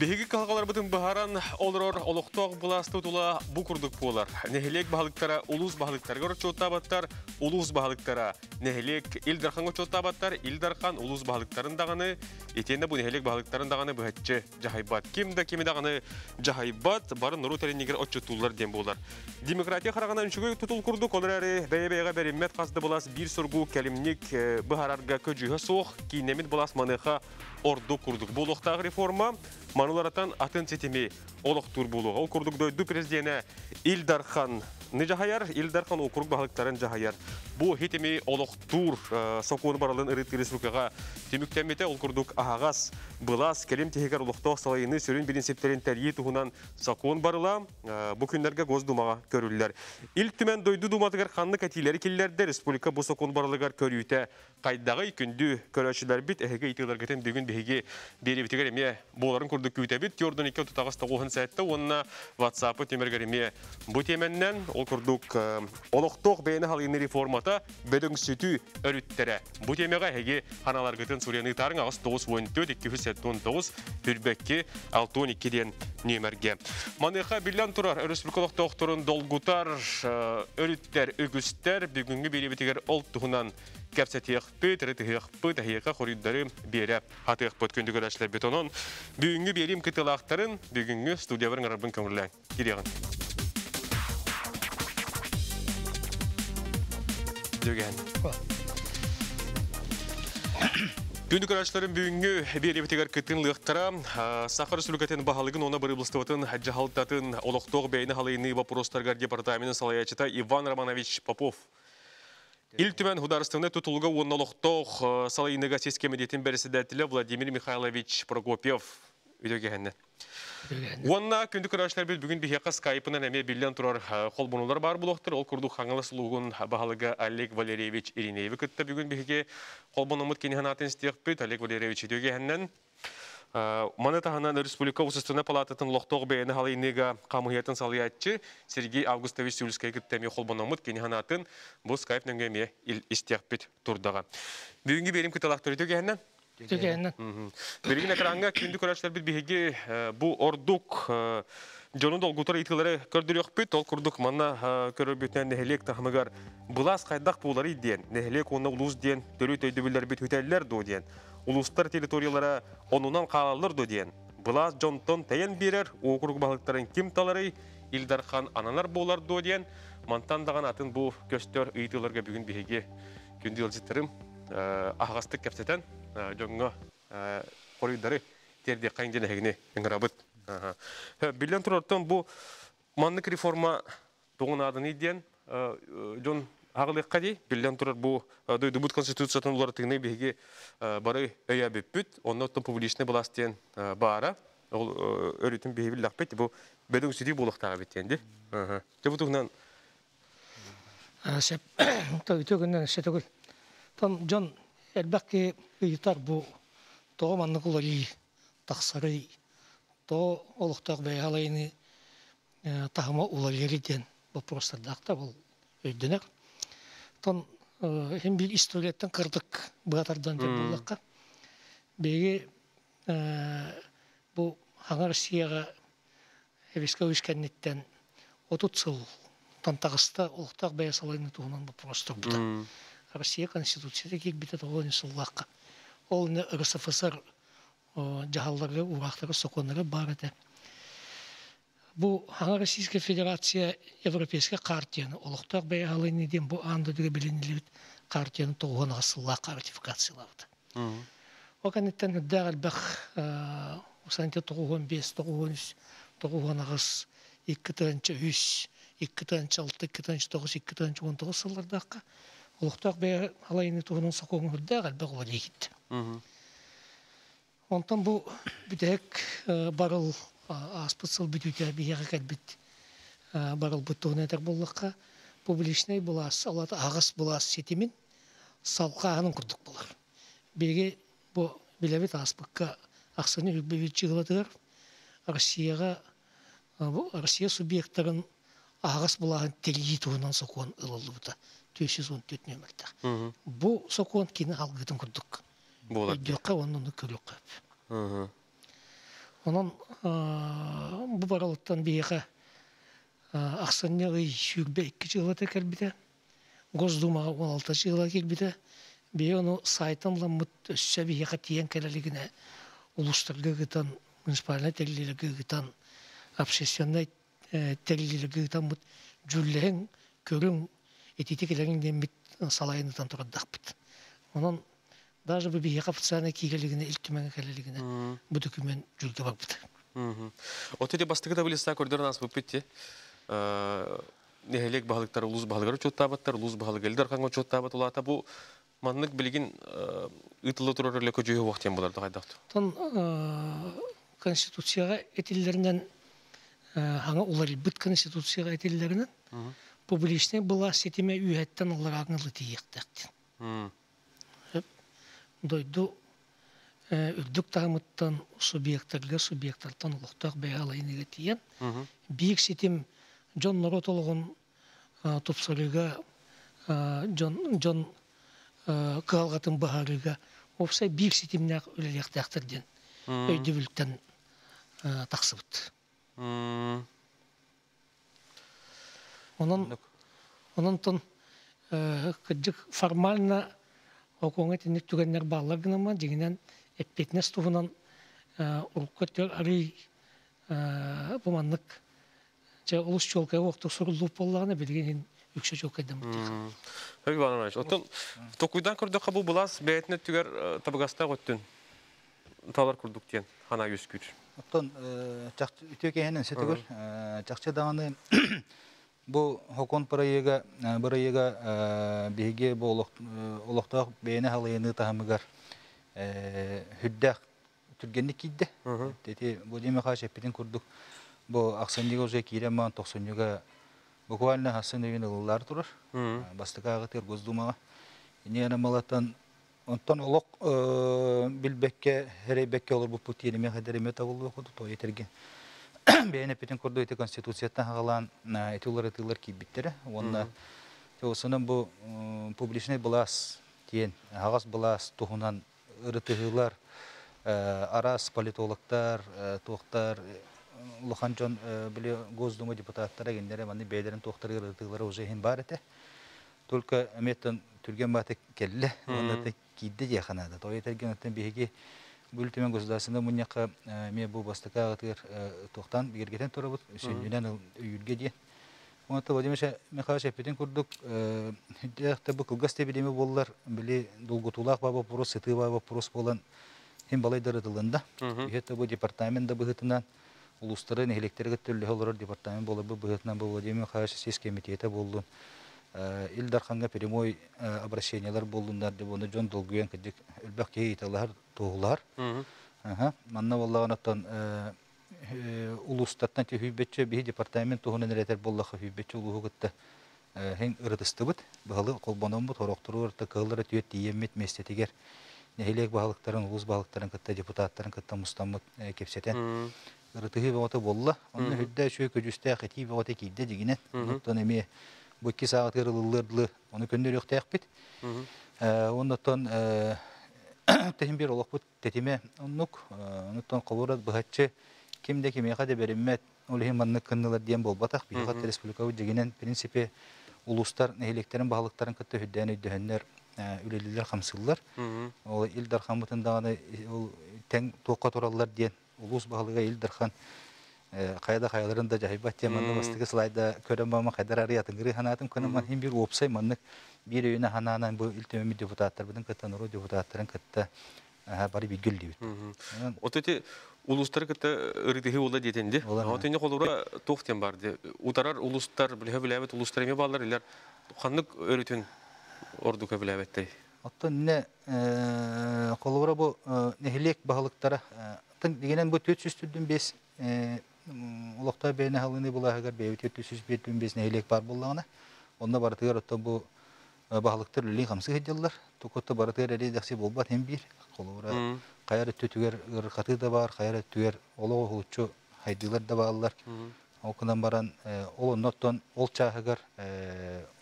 Beğik kalgalarımızın baharan olur oluktak bulastı dola bu kurduk polar. Nehlek bahalıklara ulus bahalıklara göre çoğutabatlar ulus bahalıklara nehlek ildarkanı çoğutabatlar ildarkan ulus bahalıkların dağını etende bu nehlek bahalıkların dağını bıhacı cahaybat kimde kimi dağını cahaybat barın nuru telinigir açıtullar dem bolar. Demokratiya karagana üçüncü tutul kurduk olarları beybeğe berinmet kastı bulas bir sorgu kelimlik bahararga köcüğe soğuk ki nemit bulas manıha ordu kurduk. Bu oluktak reforma Manularatan atın setimi oluktur buluğa. O kurduk döydü prezidene İldarkan ne cahayar? İldarkan o kuruk bahalıkların cahayar. Bu hitimi oluktur sokuğun baralın ırıtkiriz rukağa. Tümüktemete ol kurduk ahağaz bılas kelim tehikar oluktuğa salayını sürün prinsiplerin teryi tuhunan sokuğun barıla bu günlerge göz dumağa körüller. İl tümen döydü dumadıgar kanlık etileri killerdir. Respublika bu sokuğun baralıgar körüyüte kaydağı ikündü körüçüler bit ehege itiler getim düğün behege deri bitigar emye boğların kurduk kütebit. Yordan 2 tutağız tağuğun sayette onunla WhatsApp'ı tümergar emye bu temenden ol kurduk oluktuğa beyni halayını reformata bödün sütü örüttere. Bu temega ehege hanalar gıtın Suriyanı tarın ağız 9-14-279 hürbekki 6-12'den nümerge. Manıqa bilen turar Respublikalık doktorun dolgutar örütler, ögüster bugünkü belibetiger oltuğunan Kapsatıyakpı, tırtıhıyakpı, tahiyaka koruyudları beri hatıyakpı ötkündü görüşler betonun. Bugünkü belim kıtılakların, bugünkü studiyaların arabın kömürlen. Gidiyorun. Dögen. Günlük araçların büyüğünü bir evitigar kıtın lıhtıra, Sakar Sülükat'ın bahalığın ona barıblıstığıtın, Cahaldat'ın oluktuğ beyni halayını vaporostargar departaminin salayaçıta Ivan Romanovich Popov. İl tümen hudarstığına tutulga onun oluktuğ salayınıga seskemediyetin berisidatili Vladimir Mikhailovich Prokopyev. Üdögehenne. Onunla kündük araçlar bugün bir yaka Skype'ın emeği bilen turar kolbunular var buluqtır. Ol kurduk hanılı suluğun bahalıga Oleg Valerievich Irineyevi kıttı. Bugün bir yaka kolbunumut kenihan atın istiyakbet Oleg Valerievich Üdögehenne. Manıtağından Respublika Usustuna Palatatın Lohtog Beyni Halayniga Kamuhiyatın Salyatçı Sergey Avgustovich Sülskaya kıttı. Kolbunumut kenihan atın bu Skype'ın emeği istiyakbet turdağa. Bugün benim kıtalaktır Üdögehenne. Birgin ekranga kündük araçlar bilbihigi bu orduk canı dolgutar itilere kördürüyor bit ol kurduk manna körür biten nehlek tahmıgar bulas kaydak buları diyen nehlek onunla ulus diyen dölü töydübüller bit hüteller do diyen uluslar teritoriyalara onundan kalalır do diyen bulas jonton teyen birer o kuruk balıkların kim taları İldarkan analar boğlar do diyen mantan dağın atın bu göster itilerge bugün bihigi gündü yolcitlerim ahastık kapseten Jonga koridori terdi kayınca nehine engrabıt. Bilen turortan bu manlık reforma doğun adı ne diyen? Jon ağırlık kadi bilen turor bu duydu but konstitüsyonun ularıtı ne bilgi barı öya büt. Ondan tüm publişne bulastiyen bara öğretim bihibil lakbeti bu bedung sütü buluk tabiyendi. Bu tuhundan. Tabii tuhundan işte tugul. Tam Jon elbette yeter bu doğmanlık olayı taksarı doğ oluktak beyhalayını tahma olayları den bu prosedakta bol ödünek ton hem bir istoletten kırdık bu kadardan cebulakka biri bu hangar siyara eviska uyskenitten otutsul tantaksta oluktak beyhalayını tuhunan bu prosedakta. Россия конституциясы кек битет олын суллаққа. Ол не РСФСР жағалдары, урақтары, соконлары бар еді. Бұл аңа Российская Федерация Европейская қартияны, олықтар бәй алайын еден бұл аңды дүре біленілі қартияны тоғын асыллаққа ратификациялауды. О қанеттен дәр әлбәқ 95-93, 95, 2-3, 2-6, 2-9, 2-19 сыллардаққа. Oluktak bey halayını tuğunun sokuğunu hüddağ elbağ olayı gitti. Ondan bu bütek barıl, aspıtsıl bütüte bir yağık elbit barıl bütüğün eder bollakka. Bu bileşney bulas, Allah'ta ağız bulas setimin salka ağının kurduk bular. Biri bu bilevit aspıkka aksını hübbevit çıgıladılar. Rusya subyektlerin ağız bulağın teliyi tuğundan sokuğun ılıldı bu da. 514 nömerde. Bu sokuğun kini algıdın kurduk. Ödüyokka onun körülük. Onun bu aralıktan bir yere Aksanyalı Şükbe 2 yıla tekrar bir de Gozdumağa 16 yıla gel bir de bir onu saytımla mütçe bir yere diyen keleligine uluslararası gıdan, münsparına telliyle gıdan, obsesyonla telliyle gıdan müt cülleğin, körün, etitikilerin de müt salayınıdan turadak bit. Onun daha bir yere fıtsana kireligine, iltimen keleligine bu dökümen cülge bak bit. Otede bastıkta bilirsen koridordan asma bitti. Nehelek bahalıklar, ulus bahalıkları çok tabatlar, ulus bahalıkları derken çok tabat olata bu manlık bilgin ıtlı turlarla kocuyu vaktiyen bular daha da. Tan konstitüsyaya etillerden hangi uları bit konstitüsyaya etillerden bu bilişte bula setime üyetten olarak nıltı yıktıktı. Doydu. Ürdük tağımıttan subyektörler, subyektörden uğuhtağ beyağalayını getiyen. Büyük sitim, John Norotol'un topsarıga, John Kıhalgat'ın baharıga, ofsa büyük sitimler ölelek dağıtırden, öydüvülükten taksıbıt. Onun ton kıcık formalına okuğun etinlik tügenler bağlargın ama deginen Etpetne stofundan urukatör arı bu manlık ya ulus çolkaya vakti sorulup olağını bilginin yüksek çok edemedi. Hep var mı? Otom tokuydan kurduk kabul bulas beyetne tüger tabagasta götün talar kurduk diyen hana yüz güç. Otom çak ütükeyenin setüger çakça dağını bu hokon parayıga bilgi bu olukta beyne halayını tahamıgar. Hüddek Türgenlik idi. Dedi bu deme karşı hepinin kurduk. Bu aksanlığı olacak kireman toksanlığa bu halde hasen evin yıllar durur. Bastık ağıtır gözduma. Yine malatan ondan oluk bilbekke her bekke olur bu putiyeli mehderime tavulu kudu toy tergen. Beyne hepinin kurdu eti konstitüsiyette halan etiler ki bittere. Onda olsun bu publishne bulas diyen hagas bulas tohunan ırtıhılar, aras politologlar, tohtar, Luhanjon bile gözlüme deputatlara gönderdi. Mani beylerin tohtarı ırtıhıları uzahin barete. Tolka emetten Türkiye'nin bahte kelle, onda da kiddi yakınada. Toya tergenetten biriki bültümen gözlasında münaka mi bu bastıka atır tohtan birgeten torabut sününen ülge diye. Ona tabi mesela mekaş hepten kurduk. Hatta bu kılgast ebilimi bollar bile dolgutulak baba pros seti baba pros bolan hem balay darıdılında. Hatta bu departmanda bu hıtından uluslararası elektrikli türlü olarak departman bola bu hıtından bu demi mekaş ses komiteyte bolun. İldar hanga primoy abraşenyalar bolunlar de bunu John Dolguyan kıdık ölbek heyetler toğlar. Manna vallahi anattan uluslararası hübbetçi bir departament tohunun reter bollakı hübbetçi uluhu gitti. Hem ırtıstı bahalı kolbanın bu torokturu orta kılları tüyet diyemet mesletiger. Nehelek bahalıkların, ulus bahalıkların kıtta deputatların kıtta mustamut kepseten. Irtıhı ve ota bolla. Onun hüdde şöy köcüste akıtı ve ota kibde digine. Ondan emi bu iki saat kırılırlı. Onu köndür yok tekbit. Ondan tehim bir olak bu tetime onluk. Ondan kavurat bıhatçı. Kimde ki meyhade berimmet olihim manlık kındılar diyen bol batak bir hatta respublikavı deginen prensipi uluslar nehiliklerin bahalıkların kıttı hüddeni ödühenler üleliler hamsıllar. O İldarhan bütündağını ten tokat orallar diyen ulus bahalıga İldarhan kayada kayaların da cahibat diye manlı bastıkı slayda körünbama kadar arayatın gırı hanatın kınıman hem bir opsay manlık bir öğüne hananan bu iltimemi deputatlar bütün kıttı nuru deputatların kıttı bari bir gül diyor. O tüti uluslararası ırtıhı ola dedendi. Hatta ne kolora tohtem vardı. Utarar uluslar, bilhevlevet uluslar mı bağlar iler. Hanlık öğretün ordu kevlevette. Hatta ne kolora bu nehliyek bahalıklara. Hatta gelen bu 400'lüdün biz ulakta beyne halini bulahagar beyvet 400'lüdün biz nehliyek var bullağına. Onda baratıgar hatta bu bahalıktır lülün hamsı hediyalar. Tokutta baratıgar eli daxsi bolbat hem bir kolora. Hayır tütüger ırkatı da var, hayır tütüger olağı hulucu haydiler de varlar. Okundan baran olun nottan ol çağıgar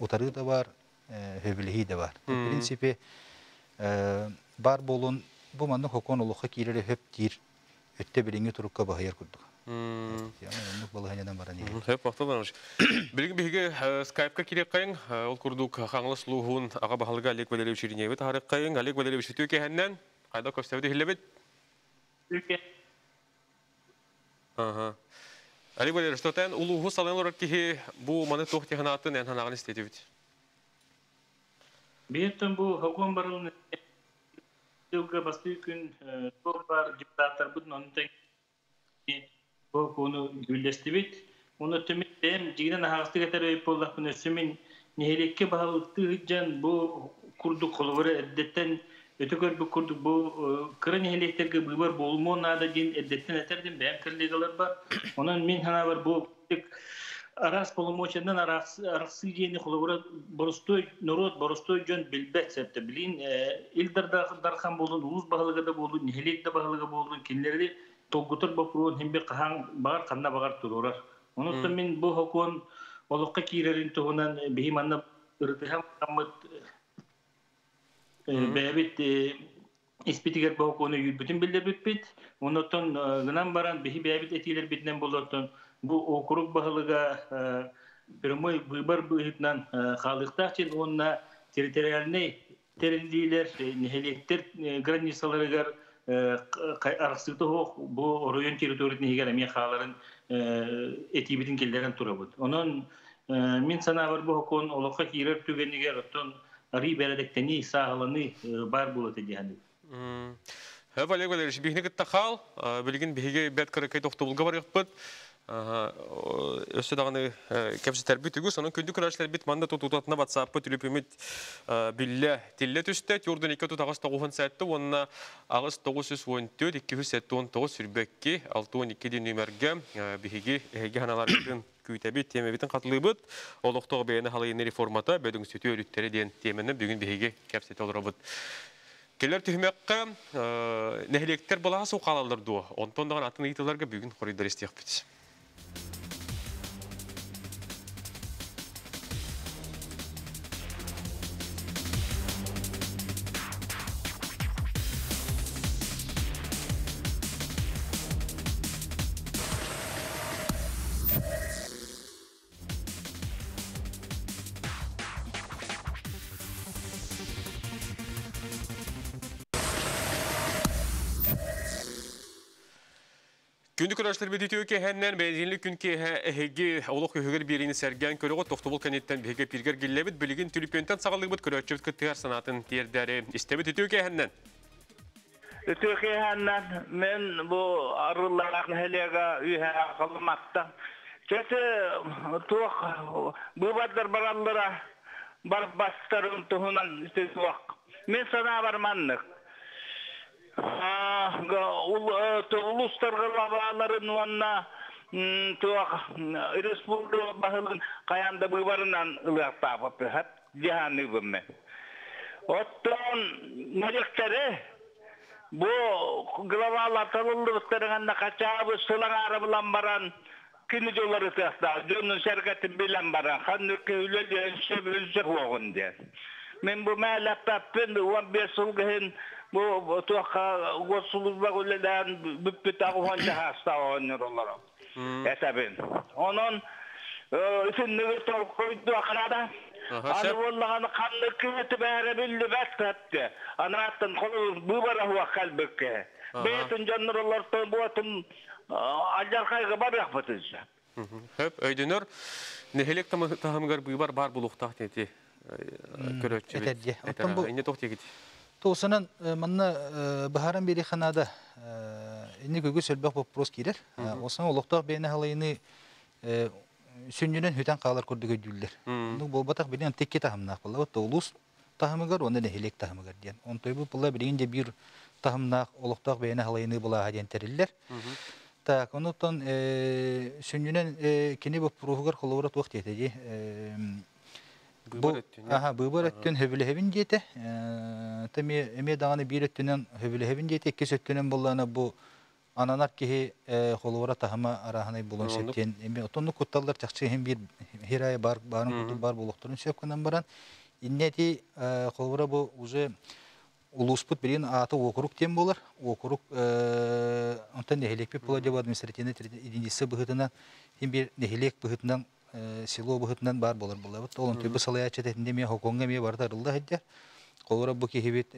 utarı da var, hüvlihi de var. Prensipi bar bolun bu manlık hokon oluğa kireli höp dir Ötte birinci turukka bahayar kurduk. Hep vaktalarmış. Bilgi bilgi Skype'ka kirek kayın, ol kurduk hanglası luhun, ağa bahalıga Alek Valeriyevçi Rinyevi taharik kayın, Alek Valeriyevçi Türkiye hennen, ayda köstevdi hillebet? Türkiye. Alek Valeriyevçi Toten, uluhu salan olarak ki bu manat tohti hanatın en hanağını istediyevdi. Beyetten bu hakum barılın Türkiye bastıyken toplar diptatlar budun onun tekniği bu konu güllestibit. Onu tümüttem ciğden hastı getirip polla konuşumin nihileki bahsettiğin bu kurdu kolları eddetten ötekör bu kurdu bu kırın nihilekler gibi bir bolmon nada cin eddetten eterdim ben kırlıgalar var. Onun min hanavar bu Aras polmoçendan arası yeni kolları borustoy narod borustoy jön bilbet septe bilin ilder darxan bolun uluz bahalıgada bolun nihilekte bahalıga bolun kinleri Togutur bakruun himbi kahang bağır kanna bağır tururar. Onun için bu hukun olukka kirerin tohunan bihimanna ırtıham kamat beyabit ispitigar bu hukunu bütün bilir bitbit. Onun için gınan baran bihi beyabit etiler bitnen bulurtun. Bu okuruk bahalıga pürümüy buybar buyitnan kalıqtaq için onunla teritorialne terililer, niheliktir, granisalarıgar arasıda bu oruyon teritoriyini higaramiye xaların etibitin kellerin turabud. Onun min sana var bu hukun olukka kirer tügeniger otun ari beledekteni sahalani bar bulut edihani. Hep Alek Valeriyevçi bihnik takhal bilgin bihige bet karakay toxtubulga var yapıt. Östedağını kapsa terbiyet ediyoruz. Onun kündük araçları bit mandat otutatına WhatsApp'a tülüp ümit billah tillet üstet. Yordun 2-9 saatte onunla Ağız 914-210-9 sürbekki 612'de nümerge bihigi hanaların küytebi temebitin katılığı bit. Oluqtağı beğeni halayını reformata bödün sütü ölütleri diyen temenden bugün bihigi kapsat olur abıd. Keller tühmekki nehlekter balağa soğuqalarlar doğa. Ondan dağın atın eğitilerge bugün koridor istiyap bit. Gündük araçlar bitiyor ki hemen benzinlik günki hegi oluk hüger birini sergen körüğü toxtubul kanetten hege pirger gillebit bilgin tülüpönten sağlıbıt köröçübüt kıttıgar sanatın tierderi istebit bitiyor ki hemen. Bitiyor ki hemen men bu arılaraq helega ühe qalmaqta. Çete tuq bu badlar barallara bar bastarın tohunan üstü tuq. Men sana barmanlık. Uluslararası bağların vanna tuak respublika bağların kayanda birbirinden ılak tapıp hep cihani bunne. Otun melekleri bu glavalar tarıldıklarında kaçabı sılan arabalan baran kinicoları tahta, cümle şirketin bilen baran, hanırki ülüldüğün şebüzü oğun diye. Men bu melepeppin 15 yıl gehen bu tuha gosuluzla gülden büpbüt ağuhanca hasta oynur olarak. Esebin. Onun için nüvütü koydu akırada. Anıvallahını kanlı kıyıtı beri bildi bestetti. Anırattın kolu bu bara huva kalbükki. Beytin canlar olartın bu atın acar kaygı bar yapıtıcı. Hep öydünür. Nehelek tahımgar bu bar bar buluk tahtiyeti. Köröççübüt. İnne tohtiye gidi. Toğusanan manna baharın beri xanada inni kögü sölbək bopros girer. Osan oluqtaq beyni halayını sünnünün hüten qağlar kurdu gödüller. Bolbataq bilen tekki tahımnaq bolla. Otta ulus tahımıgar, onda nehelek tahımıgar diyen. Ontoy bu bolla birinci bir tahımnaq oluqtaq beyni halayını bolla diyen teriller. Tak onuttan sünnünün kini boprofugar qoluvrat vaxt yetedi. Buybar öttün hövülü hövün diyeti. Tabi emeğe dağını bir öttünen hövülü hövün diyeti. İkisi öttünen bollağına bu ananar ki koluvara tahıma arağını bulun septen. Otonlu kuttallar çakçı hem bir hiraya barın kutu bar buluqturun sepkından baran. İnneti koluvara bu uzay Улуспут билин аты округ тем болар. Округ онтан нехелекпе пуладева административный единицы быгытынан, имбир нехелек быгытынан, село быгытынан бар болар болар. Вот олон төбі салая чатетінде мен хоконга мен барда рылда хэддер. Колора бу кехебет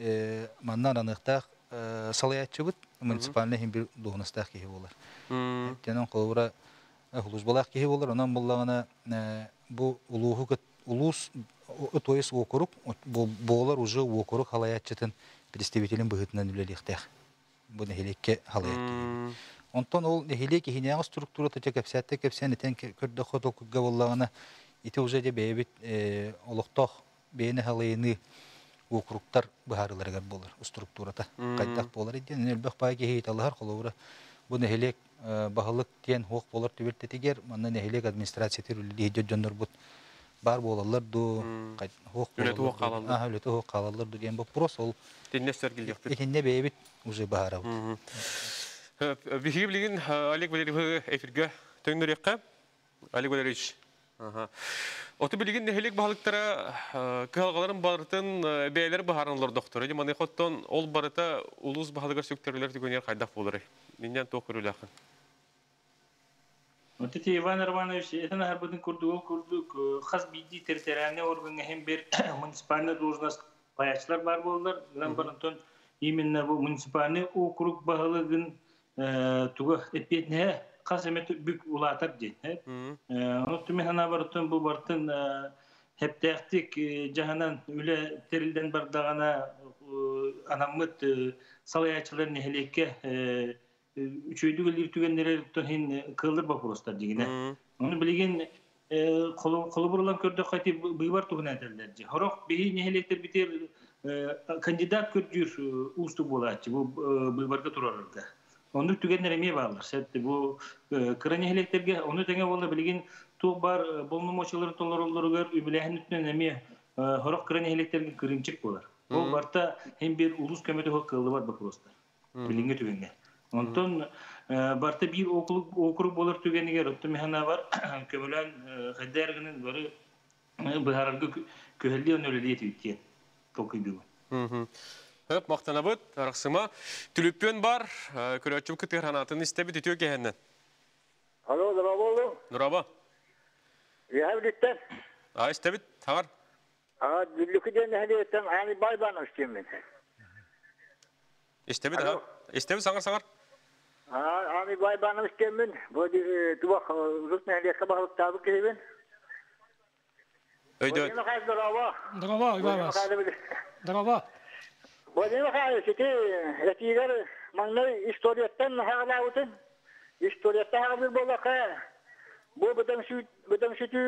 маннан анықтақ салая чабыт муниципальный имбир дуғыныстақ кехе болар. Тенен колора хулузбалақ кехе болар. Онан болағына бу улуғы кет улус Отоис округ, болар уже округ халаятчатын представителин быгытынан үлелектэх. Бу нехелекке халаятки. Онтон ол нехелекке хинеяңы структура төте кәпсәтті кәпсән етен көрді қотыл күггі болағына ете уже де бәйбет олықтақ бәйіні халайыны округтар бұхарыларғар болар, структурата қайдақ болар еден. Нөлбәқ бай кейт алығар қолуыры бу нехелек бағылық тен хоқ болар түбірттетігер, манна нехелек администрация бар bolallar do hoq hoq qalanlar do gen bopros ol tinne sergildik tinne bebit uje baharab bihibligin Oleg Valerievich efirga töngdürəqə Oleg Valeriyevich otu bilgin helik bahalıqtara qalğaların barıtın bəylər baharanlar doktor idi məni xotton ol barıta ulus bahalıqlar söktərlər digənər qayda bolur dindən toqurulaqın Матвей Иванович, это на горбатин курдук, хас бидди территориальный орган hem bir муниципальный должность паячлар бар болдылар. Мен барынтон именно бу муниципальный округ баһалыгын туга эпетне касамет бүк улатып дейт. Онтон мен ана барынтон бу бартын хептектик жаһанан үле терилден бардагана анамыт салаячыларын элекке Üçüydüğüleri tükenleri tühen kıldır bakurostar diyene. Onu bilgin kolaboralan kördü kati bıyvar tühne derlerdi. Harok behi nehelekter biter kandidat kördür ustu bolatçı bu bıyvarda turarırdı. Onu tükenleri miye bağlar? Sette bu kıran nehelekterge onu tenge valla bilgin tuğbar bolnu moçaların tonlarolları gör übilehen tühne miye harok kıran nehelekterge kırımçık bolar. O varta hem bir ulus kömeti hok kıldı var bakurostar. Bilgin tükenler. Ondan barda bir okul bolar tügeniger ottum hana var kömülen hederginin bari baharargı köheli önöledi etdi tokuydu. Hep maktanabut arasıma tülüpön bar köröçüm kıtırhanatın istebi tütüyor gehenden. Alo Nuraba. Nuraba. Yahar gitti. Ha istebi tamam. Ha düllükü de nehliyetten yani baybanım şimdi. İstebi de ha. İstebi sanar. Abi bay bana istemin, bu duvak rus nehliye kabalık tabuk edin. Öyle. Drava. Bu ne kadar işte retigar manlı historiyetten hala utun. İstoriyette her bir bolaka. Bu bedem sütü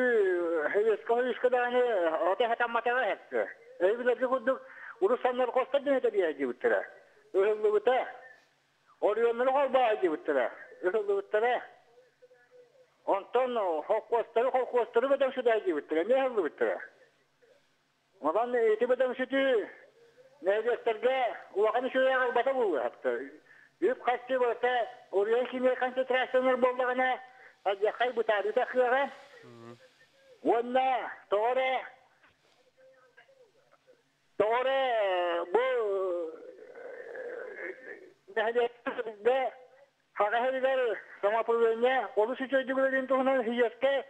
heveskoyuş kadarını ota hatam matara hepsi. Evde bir kudduk Rusanlar kosta dönüyor diye diyorlar. Öyle bu da. Oriyonları kalbağa gibittiler. Öyle bittiler. Ondan halk kostları bedem şuday gibittiler. Ne hızlı bittiler? Ondan eğitim bedem şudu nehziyetlerge uvakanı şuraya kalbata buldu yaptı. Üp kaçtı böyle Oriyon kimye konsentrasyonları boğulduğuna azıcakay bu tarihte akıyağa. Onunla doğru bu Nehliyetlerde faraheliler samapulleriyle oluşu çocukların tohunan hiyette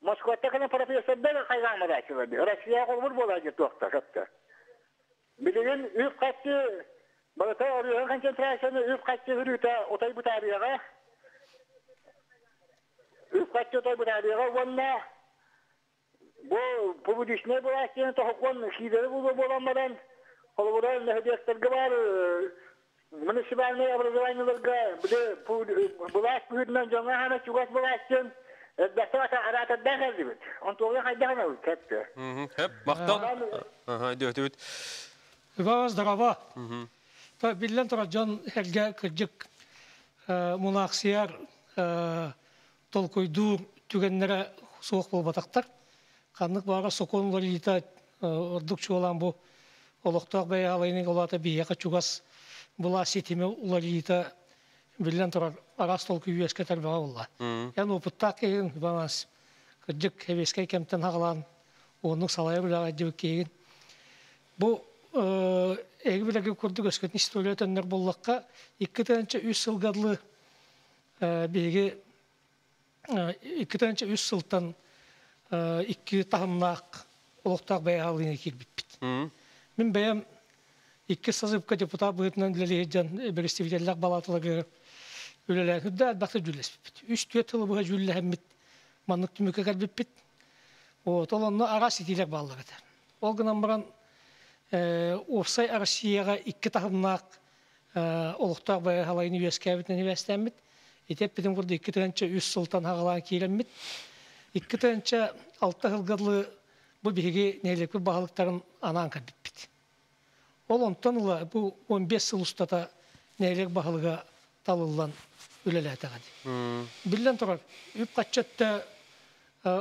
Moskva'da kalan profesörler kaygağımı açıverdi. Rusya'ya kolmur bolacak doktor hatta. Bilgin üf kaçtı, balata arıyor konsentrasyonu üf kaçtı hürüte otay bu tarihe. Üf kaçtı otay bu tarihe. Onunla bu düşüne bulaştığını tohukun şiirleri bulamadan kolumdan nehliyetlerde var. Municipalne образованиелерге биде булаш бүгүннөн жаңа хана чугат булашын дастата арата дахыл дибит. Онтога хайдана кетти. Хеп мактан. Айдыт. Ваз дарава. Та биллен таражан хелге кыржык мунаксияр толкойду түгеннере соох болуп атактар. Каннык бага соконлор итат ордукчу алан бу олокток бай алайнын олата бияка чугас Була сетиме уларыйта билен турар арастол күйеске тарбага болла. Яны опыттак еген баланс кыржык хевеске кемтен хагалан, оның салая бүлага жибек кеген. Бу Eğer kurduk ösketini istiyorlar tenler bollakka iki tanece üç yılgadlı biri iki tanece üç yıldan iki tahımlak oluktak beyhaline iki bitbit. Min beyem iki sazıbka deputat buyutnan dileleyeceğin beristivideller balatalı görüp öyleler hüddel baktı cülles bitbit. Üç tüye tılı buha cülle hemmit manlık tümüke kadar bitbit. O tolanla aras itiler bağlar eder. Olgunan buran Ofsay Arşiyaga iki tahımlaq oluqtaq bayağı halayını üyeskabitini üyeslenmit. Etep bizim burada iki tanece üst sultan hağalan keylenmit. İki tanece altta hılgadlı bu bilgi neylikli bağlıqların ananka bitbit. Olontan ula bu 15 yıl ustada neylik bağlığa talılan ülelerde gadi. Bilden turar, üp kaçatta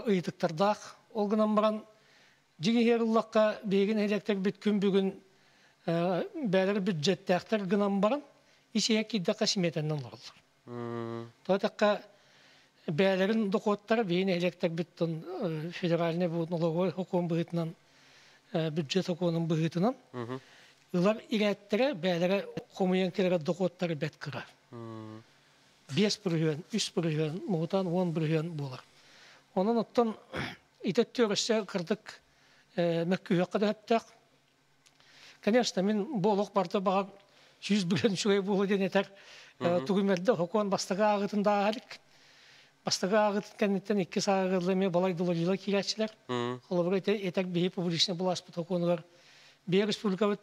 ıydıktardaq, olgunan buran Cigi herillakka beygin elektrik bitkün bugün belirli bütçette aktar gınan baran işeyek iddaka şimdiden olurlar. Dolayısıyla belirli dokotları beygin elektrik bitkün federaline bu nolu hukukun bıhıtından bütçet hukukunun bıhıtından yıllar ilettere belirli komünyenkelere dokotları betkıra. 5%, 3%, muhtan 10% bular. Onun ottan itettiyorsa kırdık Mekkü'ye kadar yaptık. Конечно, min boluk barda bağır 100 bilen şuraya buğulu den yeter. Tugümerde hokon bastığı ağıtında ağırlık. Bastığı ağıtın kendinden iki sağırlığına balay dolayıyla kireçler. Ola etek beyi publişine bulaşpıt hokonular. Bir respublika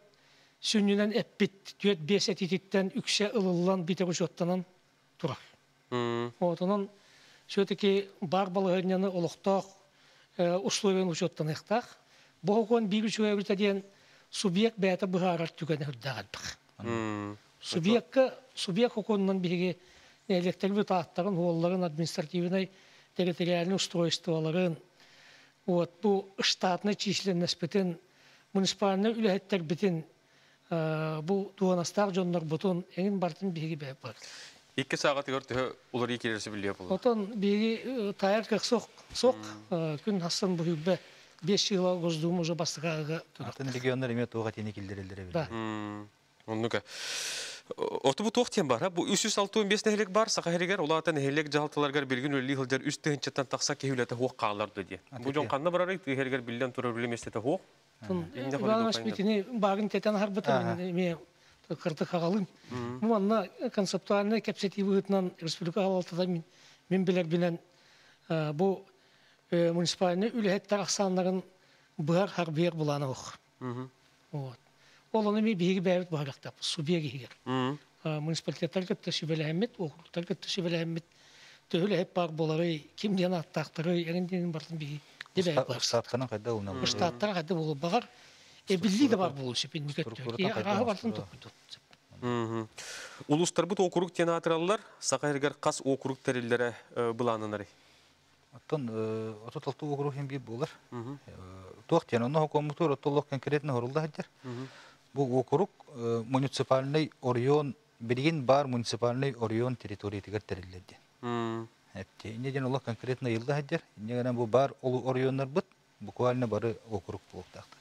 sünnünen ebbit, düet beset ititten, ükse ılıllan, biter uçottanan durar. Oğutunun söteki bar balığınyanı oluqtağ, usluven uçottan ektağ. Bu hukukun bir üç öğrüte diyen subiyek beyata buharat tükene hüdda kalbak. Subiyek hukukundan biri elektrikli tahtların, huolların, administrativine, teritorialini ustroystuvaların, bu ıştatına çişilen nesbetin, munisipaline ülehetler bitin, bu duanastar jonlar butun, enin bartın biri beyat var. İki saat gördü, olur iki yerisi bile yapılır. Otan biri tayar kak sok, gün hasan bu hübbe. 5 yıla gözlüğümüzü bastığa tutun. Regionlar emet oğa tenik ildirildirebilir. Onunla. Orta bu toxtiyan var. Bu 365 nehelik var. Sağa heriger olatan nehelik jahaltalargar bir gün ölü hıljar üst tehinçetten taqsa kehülete hoq qağlardı diye. Bu jonqanna bararı heriger billen turabilir mestete hoq. Vallahi bitini bağın teten harbatan me qırtı qağalım. Bu anna konseptualne kapseti buğutnan respublika halaltıda min biler bilen bu munisipaline ülehetler aksanların buhar harbiyer bulanı oğuk. Olanı bir biri beyvet buharak da subiyeri higer. Munisipaliteler gıptı şübeli hemmet, okuluklar gıptı şübeli hemmet. Töhüle hep bağ boları, kim diyen attakları, yerinden bartın biri de beyvet buharak. Ustaatlarına kadar olmalı. Ustaatlarına kadar olmalı bağır. Bildiği de var bu oluşu. Arahı bartın topuydu. Uluslar bu okuruk diyen hatıralılar, Sakayırgar kas okuruk terillere bulanınları. Аттан ототалту огрохин би болар. Тохтен онно хокомутур оттоллок конкретно хорулда хаддер. Бу округ муниципальный Орион билген бар муниципальный Орион территориятыгар терилден. Эпти неден оллок конкретно йылда хаддер. Негенен бу бар олу Орионнар бут, буквально бары округ болтакты.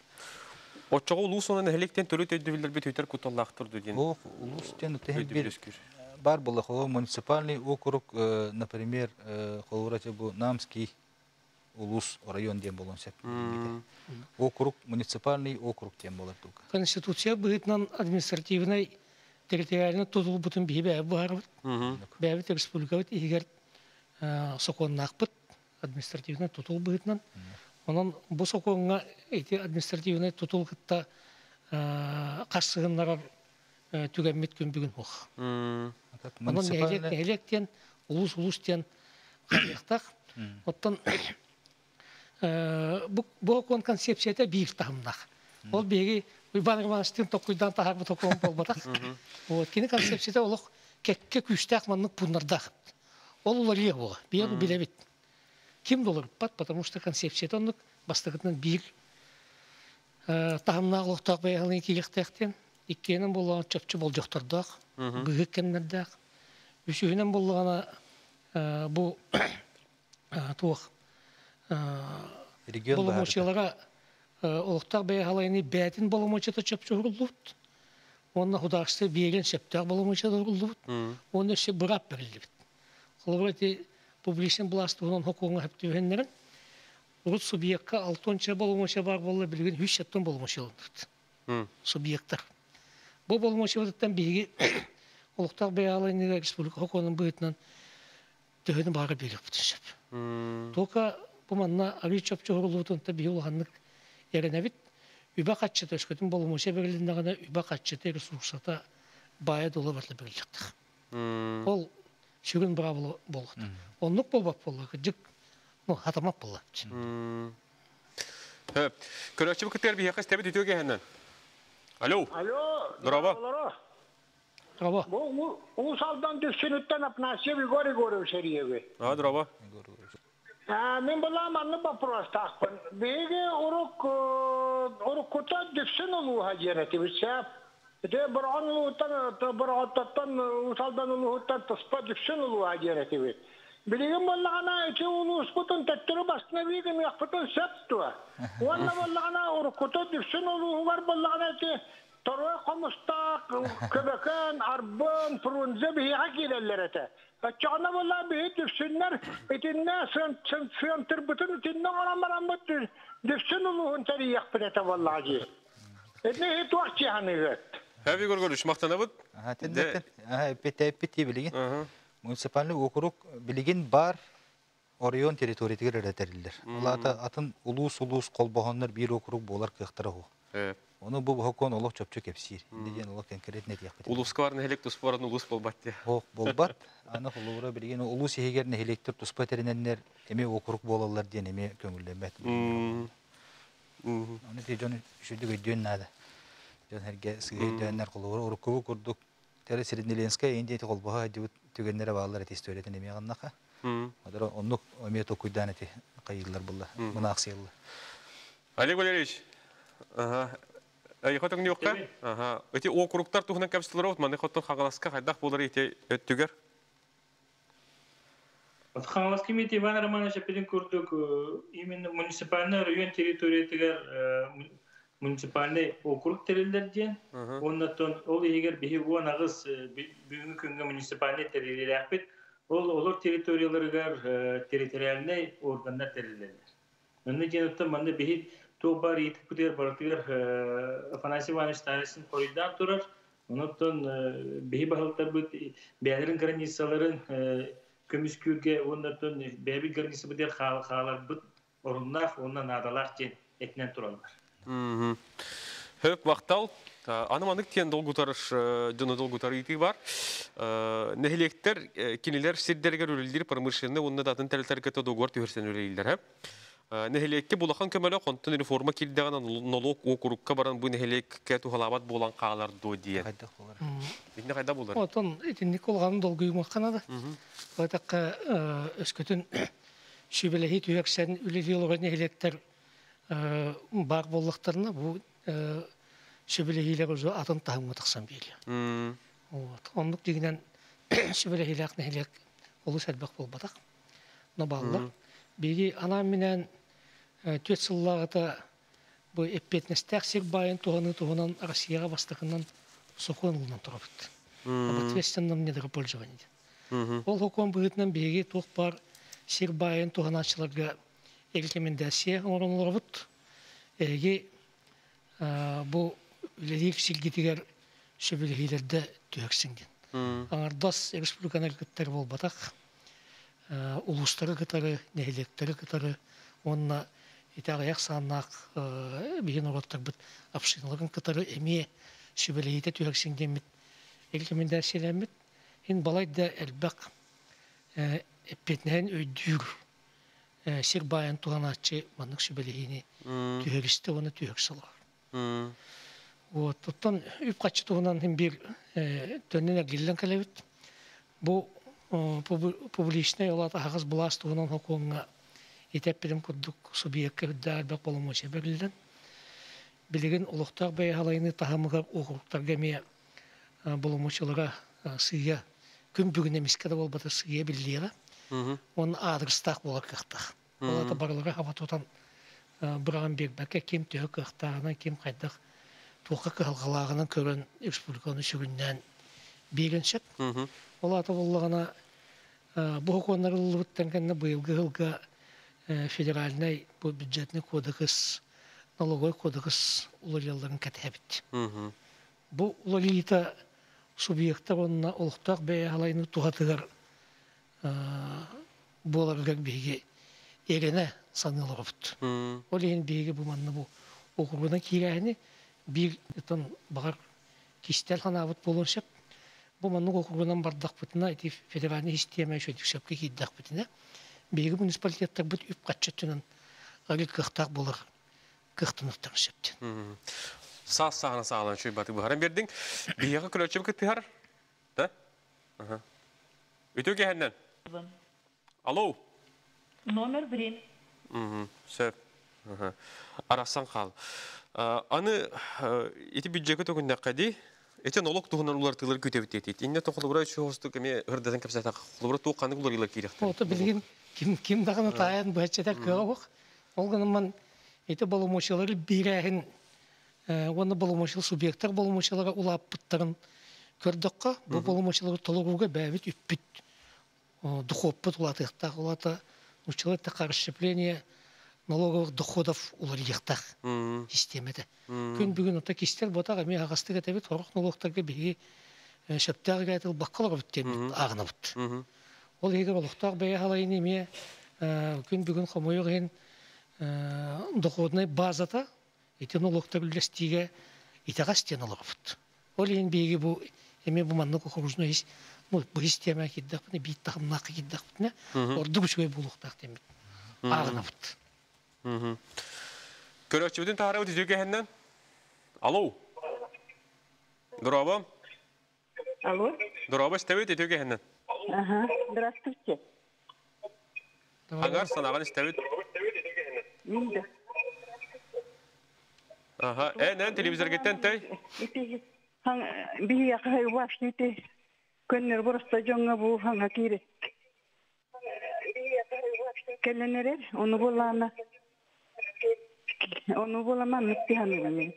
Отчого улусунан электен төлөт өйдүлөр бит өйтөр куталлактыр деген. Бу улустен өтө бир бар булах о муниципальный округ, например, холурате бу Намский улус район дем болонсеп. Округ муниципальный округ тем болар тука. Конституция быытнан административный территориальный тотул бутун бибе барбыт. Бебит республикабыт игер соконнакбыт административный тотул быытнан. Анан бу соконга эти административный тотул кытта кашыгыннар tükenmet gün bugün hoq. Onun nehilekten, ulus-ulustyan qarıyaqtaq. Ottan bu hokon konsepsiyata bir tahımnaq. Ol beri Ivan Ivanoviç'ten toquydan tahar bu toqon bolbataq. Kini konsepsiyata oluq kekke küçtaq manlıq bunlardaq. Ol ulariya boğa, beri bilebit. Kim dolar pat, потому что konsepsiyata onlıq bastığından bir tahımnaq oluqtaq bayağılın kiliqtaqten. İkkenin bolluğuna çöpçü bolcaqtırdaq, büyük kemnerdaq. Üçüğünün bolluğuna bu tuğ bolumuşyalara oluqtaq bey halayını beytin bolumuşyata çöpçü hurulluqt. Onunla hudarsı bir yerin septör bulamayacağı doğruldu. Onun üstü bırak verildi. Kılıbrati publişin bulastı onun hukukuna hep düğünlerin. Rut subiyakka altın çaba olmaşa var valla bilgin hüç yaptın bulamaşa olundu. Subiyaktar. Bu bulamaşa vardıktan bilgi oluktar beyalayın ile Respublika hukukunun büyütünden düğünü bağırı bilir bu tünsep. Toka bu manna arı çöpçü horuluğundan da bir yolhanlık yerine bit. Übə qatçıda ösküdün bolumuşa verildiğinde gana übə qatçıda resursata baya dolu varlı verildiğindir. Ol şükün bravo bolğudu. Onluk bol bak bolğudu. Cık hatamak bolğudu. Kölökçü bu kütler bir yakası tabi tütüyor gehenden. Alo. Alo. Bravo. Bravo. Bu Usal'dan tüksünütten apnasiye bir gori gori seriyevi. Ha bravo. Ben bulam anlı baprostakpın. Bege orukkuta düşsün oluğu hacereti bir şey. Bırakın oluğutan, bırakıttan, usaldan oluğutan tıspa düşsün oluğu hacereti bir. Bilgin bollağına içi uluskutun tettiri basına bilgin yakpıtın septuva. Valla bollağına orukkuta düşsün oluğu var bollağına içi. Torve komustak, köbeken, arbın, fırınca bir hak ilerlerete. Çağına vallahi bir düşsünler, etinle sığın tırbıtın, etinle oranmaranma düşsün uluğun teri yakpınete vallahi. Etinle hiç vakti hanıvet. Hevi görgülüş, mahtana bud? Hepi bilgin. Munisipanlı okuruk bilgin bar, Orion teritoriyeti gereterilir. Allah'a atın ulus kolboğanlar bir okuruk boğular kıhtıra o. Onu bu hukukun Allah çöpçük hepsir. İndiyken Allah kenkiret ne diyek? Uluska var nehelek tusparan ulus bolbat diye. Oh bolbat. Ana hulura bilgin ulus higer nehelektir tuspat erinenler emi okuruk bolallar diye emi kömürlemet. Onu tecrübe şudur diyor nada. Diyor herkes diyenler hulura orukubu kurduk. Teresirin dilenska indiye kolbaha diyor tügenlere bağlar et istiyorlar emi anlaka. Madara onluk emi tokuydan eti kayırlar bulla. Buna aksiyallar. Ali Valeriç. Ayıkotun niyokka, öte o kuruktar tuhundan kapsıtları otman, ayıkotun haqalaska haydak boları ete öttüger. Haqalaska meti Ivan Romanovich apedin kurduk, imen munisipalne rayon teritoriyetiger munisipalne okuruk teriler diyen, ondan ol eger bihi o nağız büyüğü künge munisipalne terileri akbet, ol olur teritoriyalargar teritoriyaline organlar terilerler. Önde genelde manda bihi Tobar yetik puter barıtır Afanasi Ivanoviç Tanrısın koriddan durar. Ondan behi bahaltar bu beylerin garnisaların kömüskürge ondan bebi garnisi bu der xalar bu orunlar ondan adalar gen etnen duranlar. Hep vaktal anımanık ten dol gutarış dünü dol gutarı yeti var. Nehelekter kiniler sidderger ürüldir parmışını onda datın terlikte dogor tühürsen ürüldir ha. Nehelekki bulakan kömele kontun reforma kildiğine nolog okurukka baran bu nehelekke tuhalabat bolan kağalar do diye. Kaydak olur. Binde kaydak olur. Oton etinlik olganın dolguyu makkanadır. Kaydak özkötün şübelehi tüyeksen ülediyorlar nehelekler bar bollaklarına bu şübelehiler özü adın tahımı tıksan beyli. Onluk diğinden şübelehilak nehelek olus elbek bolbadak. Naballar. Biri anaminen töt yıllarda bu epetnestek sirbayın tuhanı Rusya'ya bastıkından sokulundan turabıttı. Abatvesten'den nedir polcavani'de. Ol hukun büyütünden biri tohbar sirbayın tuhanatçılarga rekomendasiye oranlarabıttı. Ege bu ülelik silgitiler şöbelehilerde tüyeksingen. Anardas Respublikan erketleri bolbatak. Ulusları kıtarı, nehelekleri kıtarı, onunla itarak sanak, bir nörottır bit, apşınların kıtarı emiye, şübeleyde tüyersin demit, elkemin dersilenmit, en balayda elbek, petnehen ödür, sirbayan tuhanatçı, manlık şübeleyini tüyeriste, onu tüyersalar. O tuttan, üpkaçı tuhanan bir dönene gillen kalabit, bu publişne yolata ağız bulaştığından hukukuna yetepirim kurduk subiyekki hüddarbek bolumaşa verilden. Bilgin uluqtar bey halayını tahamıgar okuruktar gemiye bolumaşalara sıyya kümbürüne miskada olbatı sıyya billiyara. Onun adrıstak bolar kıhtar. Olata barılara hava tutan bırakın bir bakka kim tüyü kıhtarından kim kaydak Toqaq halqalağının körən Respublikanı şübündən beğenşik. Olatı bollağına bu hukonları lüttenkenne bu yılgı hılga federaline bu büdjetini kodakız, nalogoy kodakız ulayalların kathebit. Bu ulayita subyektar onunla oluqtaq bəyə halayını tuhatılar bu olarıqlar bilgi erene sanılar oğut. Olayın bilgi bu manna bu okuruna kirayini bir etan bağır kiştel hanavut bulunşak. Bu manna okurundan bardak bütüne eti federalini hiç diyemeye şöyledik şapki hiddak bütüne. Bilgi munisipalitetler büt üp kaçıtının alit kıhtaq bulur kıhtınıftan şaptin. Sağ sağına sağlayan şöyle batık buharın verdin. Bir yakı külöçe bir tihar. Da? Ütü gehenden. Alo. Номер bir. Söp. Arasan kal. Anı eti bütçeki tokunda kadi, eti nolok tokunan ular tılır kütebit etti. İnne tokulu buraya şu hostu kimi hırdadan kapsata tokulu buraya tokanı ular yıllar kirikti. Ota bilgin kim dağına tayan bahçede kıyabıq. Olganımdan eti balamaşaları bireyin, onu balamaşalı subyektler balamaşalara ulap bıttırın kördükka, bu balamaşaları tolukluğa bəvit üppüt. Духопыт улатыктах улата училатта карышлыпление налоговых доходов улатыктах системеде. Күн бүгүн ата кистер ботага мен агастыга тебит хорок налогтарга биги шаптарга айтыл баккалга биттем агынабыт. Ол эгер улуктар бая халайны ме күн бүгүн хомойген доходный базата этенологтар билестиге итагастен алгыбыт. Ол эн биги бу эме бу манны кохужну ис bu sisteme gittik, bir takım nakı gittik, orada bu şöyle buluştuk demek. Ağına bit. Körükçü bütün tahrip ediyor ki henden. Alo. Durabam. Alo. Durabam istevi ediyor ki henden. Aha. Здравствуйте. Hangar sana ben istevi. Neydi? Aha. Ne televizyon gittin tay? Bir yakayı var şimdi. Kendileri burası canlı bu hangi kendileri onu bulamam mıttı hanımın.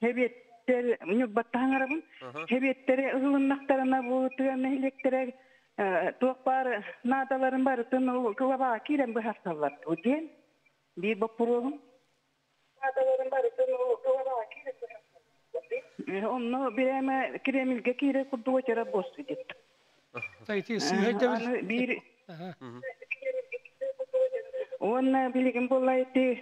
Hebiyetler ne battığın arabın hebiyetleri uzun naktarına bu elektrikler tuğpar nadaların barı tonu kılaba kiren bu hastalar ucun bir bakıyorum nadaların barı tonu kılaba kiren onu bireme kremil gakire kuduva çara bostu gitti. Bir ona bilgin bulaydı.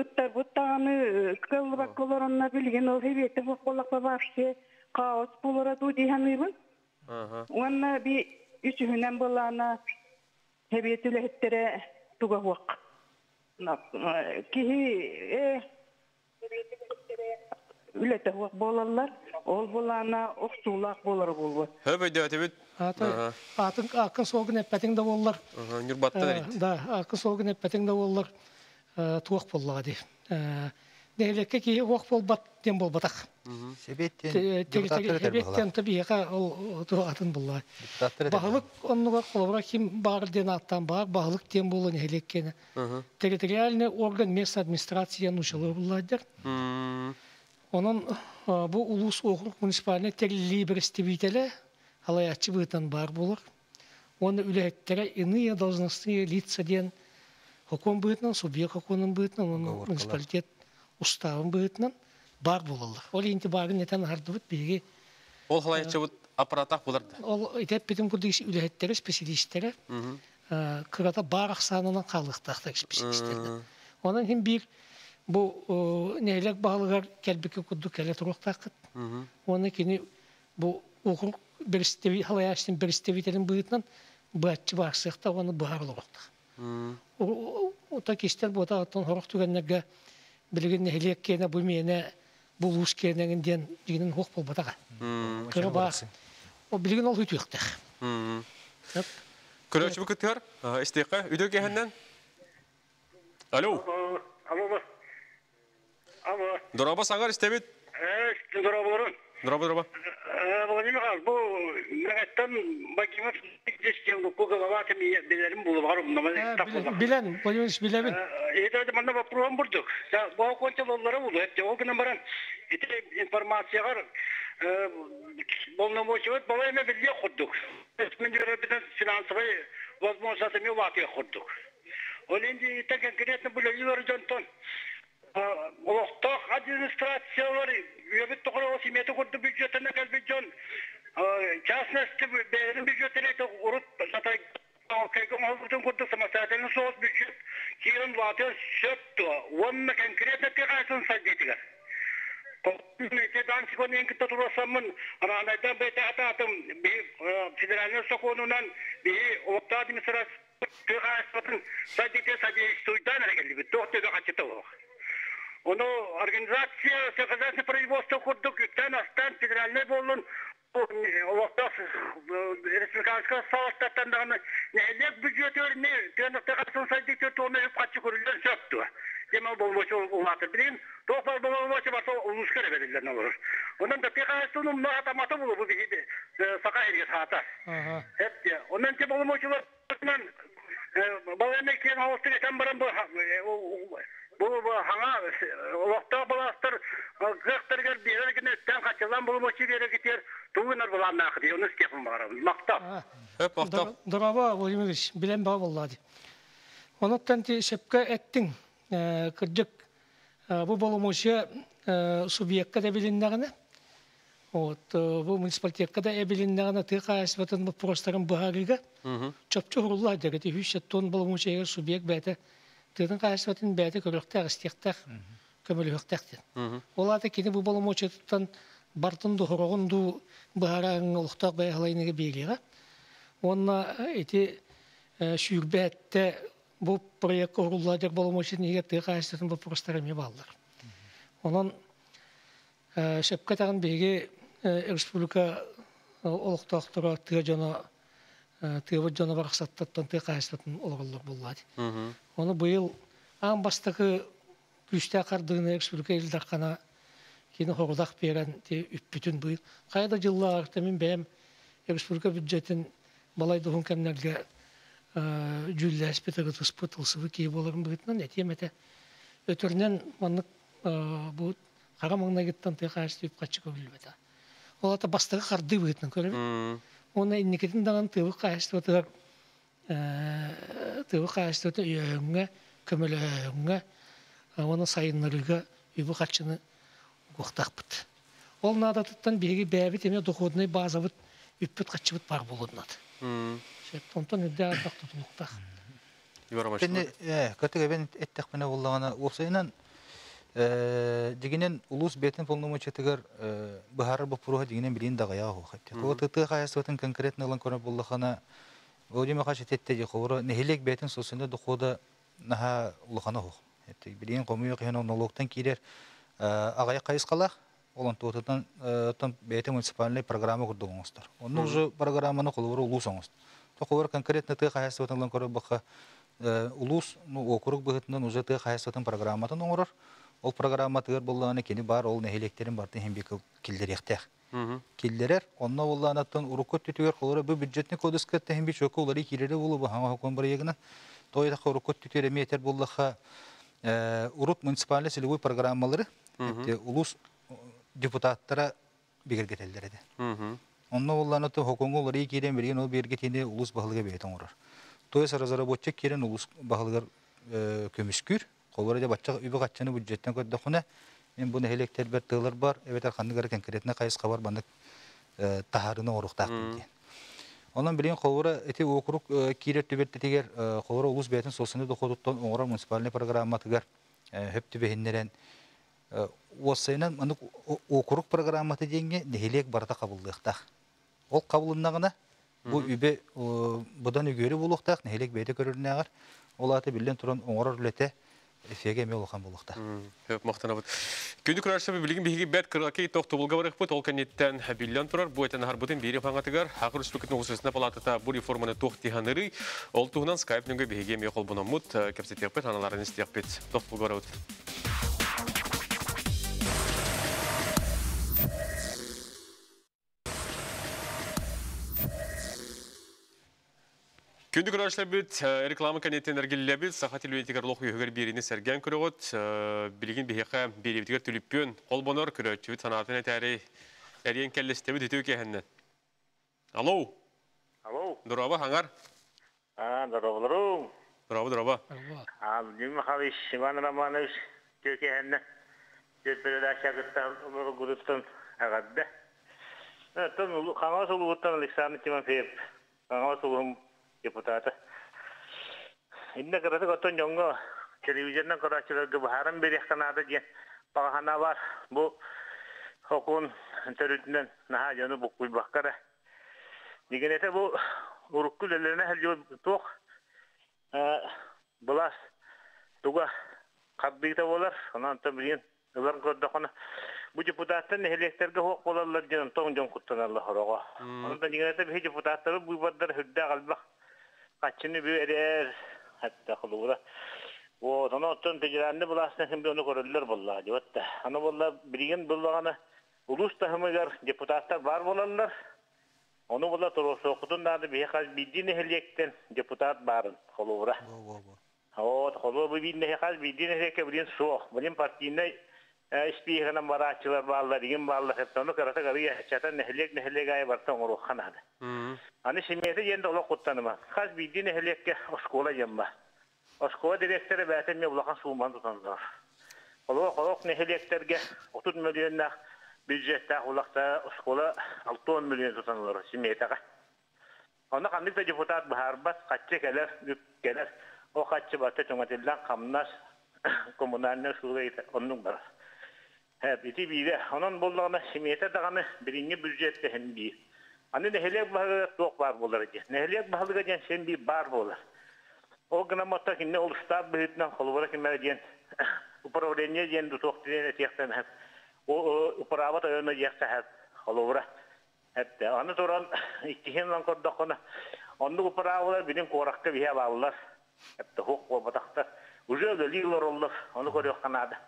Öttar butanı kılbak koloruna bilgin ol heviyeti bu kolakla başlı kaos buluradu dihanıbın. Ona bir üç hünen bulana heviyeti lehtere tuga vak. Kihi ület hak bolarlar, ol bolana oxtulak bolar bulur. Hebe de atibit. Atın akın soğuk neppetin de bollar. Da akın soğuk neppetin de bollar. Tuğak bolladı. Neyleke ki vak bol bat dem bol batak. Sebetten tabii ki o tuğatın bollar. Bahalık onlara kolabra kim bağır denattan bağır bahalık dem bolu neyleke. Teritorialne organ mesta administrasiyanın uşaları bollardır. Onun bu ulus okruk munisipaline terliber istivitele halayatçı bıtan bar bulur. Onu ülehetlere iniye должностные лица den hukun bıtan, subjekt hukunun bıtan, onun munisipalitet ustavın bıtan bar bulurlar. Ol intibarın neten hardıbıt bilgi. Ol halayatçı bıt aparatak bulardı. Ol itep bitim kurdaki ülehetlere, spesialistlere kırata bar aksanından kalıqtaqtaq spesialistlerden. Onun hem bir bu neylek bağlılar kelbeki kuduk elet ruh takıt. Onakini bu okur beristevi halayasın beristevitenin buyutlan bahçı varsıqta onu baharlı oldu. O takistel bu da atın horuk tügenlerge bilgin neylek kene bu mene buluş kenegin den dinin hoq bol batağa. Kıra bağsın. O bilgin ol hütüqtə. Kıraçı bu kıtır istiqa üdü kehenden. Alo. Alo. Дорога сагар истебит. Дорога. bu mehtem bakımız geçtiğim bu kavgavatım bilerim bu varım namaz tapulam. Bilen, bunu hiç bilemin. Yeterli bana bu program burduk. Ya bu kontrollara buldu. Hep o numaran. İşte informasyon var. Bu numarayı babayla birlikte kurduk. İsmin görevden finansayı vazgeçmesini vaatı kurduk. Olunca tekrar girelim bu lojları canton. Ortak administrasyonları yönet topluluğu simeti kurdu bütçeden kalbicon. Частности benim bütçeden de urut zaten ortakım hazırdan kurdu samasadenin sos bütçe kiran vaatı şöptü. Onunla konkrete tekrar sadetler. Komünite danskon en kıta turasamın anayda bete atatım bir federalin sokonunan bir ortak administrasyon tekrar sadetler suydan geldi. Doktor açtı o. Onu organizasyon sekazası производства kurduk, yükten astan federalini bulun. O vakta resmi kanka savaştan da neyle bücütör ne dönükte kalsın sadece onu hep açı kurulur çöktü. Demem bulmuş olmaktır bilin. Topal bulmuş varsa uluş kere verirler ne olur. Ondan da tekasının mahatamata bulur bu bizi sakahirgit hata. Hep ya. Ondan ki bulmuşlar. Balenek'in havası geçen barın bu bu hanga vakta balastır gıktırgır bir yerine etten kaçılan bulmuşu bir yere gider tuğunar bulan nakdi onu iskefim bağırır maktap hep maktap duraba Volimiviç bilen bağ vallahi onuttan ki şepke ettin kırcık bu bulmuşu subiyekka da bilinlerine bu munisipalitiyekka da bilinlerine tırkayas batın bu prostarın buharıga çöpçü hurullah derdi hüsyettun bulmuşu eğer subiyek bete Tırın karşısındaki beyde körükler, istekler, kömürlüklerdir. Ola da kendi bu balımıcı tutan bartın da horon da baharın olukta beyhalayını biliyor. Onunla eti şürbette bu proje kurulacak balımıcı niye tırın karşısında bu prostarımı bağlar. Onun şapkadan biri Respublika olukta tırcana Tevbe canavar sattıktan tekahsatın olurlar bulladı. Onu bu yıl an bastaki güçte kardığını Respublika ildarkana yine hordak veren bütün bu yıl. Kayda yıllar temin benim Respublika bütçetin balay dohun kemlerle cülle spetagı tıspıtılsıvı ki boların büyütmen etiyemete ötürünen manlık bu karamanına gittan tekahsatı kaçık öbülmedi. Ola da bastaki kardığı büyütmen görüyor. Ona indiketin dağın tıvı kayıştıratır, üyeğine, kömülü üyeğine, ona sayınlarına üyeğine kaçını uğurtak bıdı. Onun adı tuttan biri beyabit emine dokudunay bazı bıdı, üppüt kaçı bıdı var buludun adı. Ondan ödü artık tutulukta. Kötüge ben ettik bana oğulağına olsayınan, diginen ulus betin polnomu çetigar baharı bu proje diginen bilin dağaya hoqat. O tı hayasatın konkretne olan konu bullahana odime qaşetette diqora nehelek betin sosunda duqoda naha ulxana hoq. Hep bilin qomuy qiyana nologdan kiler agay qayıs qala olan totudan tam betin munisipalni programı qurduğumuzdur. Onun uzu programını qulur ulusunuz. Toqor konkretne tı hayasatın olan konu baqa ulus no okuruk bıhtından uzu tı hayasatın programatın oğurur. O programma tığır bollağına kendi bar ol neheleklerin bardı hem bir kildirektek. Kildirer, onunla bollağına atın urukot tütüver kolları bu bütçetini koduskatta hem bir çoku oları kilere bulu bu hama hakon barayagına. Doydaqa urukot tütüver emeyeter bollağa uruk munisipalli silüvü programmaları ulus deputatlara birgeteliler edin. Onunla bollağına atın hakonga oları kiren beriyen o birgetini ulus bağlıga beytan uğrar. Doysa razarabotçak kiren ulus bağlıgar kömüskür. Kolları da başka bir kaçanı budjetten kadar dokuna, ben bunu helikopter bertler var, evet arkadaşlar konkretne kayıs kabar bandık taharına orukta aktiye. Ondan biliyorum kolları eti okuruk kiret tübet tetiger kolları ulus beytin sosyal dokuduttan onlara munisipalne programı tetiger hep tübehinlerin vasınan anlık okuruk programı tetiğine helik barda kabul edildi. O kabulünden ne? Bu übe budan ügeri bulukta helik beyte görülüne var. Olayda bildiğin turan onlara rülete Efege mi olacağım bulukta? Hep muhtemelen. Günlük araştırma bilgim bilgi bed kırılaki tohtu bulgavarık bu tolkenetten billion turar bu etten harbutun biri fangatıgar. Hakkı sütükten hususuna palatata bu reformanı tohtihanırı. Oltuğundan Skype'nünge bilgi mi olacağım bunamut kapsitiyapet analardan istiyapet toht bulgaravut. Күнді күрашылар біт, реклама кәнеттен әргелілі біт, сақател өйінтігер лоқ үйігер беріне сәрген көрі ғот, білген бейхе беревдігер түліппен қол бонар көрі өтчевіт санатын әтәрі әрген кәлістемі дөтеу кәхінді. Алло? Алло? Дұраба, хаңар? Дұрабалару. Дұраба. Дүмі қабиш, Иван Романович, дөтеу кәхінді. Дөтбірді әшәкіттен ғұрыптың әғадды. Қаңғас ұлғыттан Александр Тимофеев. Қаңғас ұлғым. Депутata. İnne karası katın jongo televizyonda karşıladığı baharın bir yakınada diye bahana var bu hukukun teröründen naha canı bukul bakara. Diğerine bu uruklularına her yol tuğ bulas tuğa kabirde olar. Onun tabiyen ölen kardeşine bu deputatın elektrikli hukukalarla diye ton jong kutan Allah raga. Onun diğerine bir deputatlar bu ibadet hüdda galba. Kaçını bir erer hatta kılura. O ona otun ticaretinde bulasın şimdi onu görürler vallahi diyordu. Ana vallahi birinin bulduğuna ulus tahmiler deputatlar var olanlar. Onu vallahi torso okudun da birkaç bildiğini heliyekten deputat varın kılura. O kılura bildiğini birkaç bildiğini heliyeke birin soğuk. Benim partinin işbirliğinin varakçılar varlar, diğim varlar hep onu karata karıya çatan nehliyek ayı vartan oruhanada. Anne şimdiyete yende ola kutlanma. Kaç bildiğin ehliyekke oskola yemba. Oskola direktörü beytemeye ulakan suğuman tutanlar. Olak nehliyeklerge 30 milyonlar bütçette ulakta oskola 6-10 milyon tutanlar şimdiyete. Onda kamlıkta cifutat baharbat kaççı gelir, yük gelir. O kaççı batı çoğatilden kamlar komunalinin suğulayı onun var. Hep iti biri. Onun bollarına şimdiyete dağını birinci bütçette hem bir. Anne nehliyek bahalıga çok var bolar diye. Nehliyek bahalıga diye sen bir bar bolar. O gün ama tak inne uluslar büyütmen kolvara ki merdiyen. Upravleniye diye dutok diye diyecekten hep. O upravata öyle diyecekten hep kolvara. Hep de. Anne toran ihtiyaç olan kordakona. Onu upravlar benim korakta bir havalar. Hep de hukuk ve batakta. Ucuzda liğler olur. Onu koruyor kanada.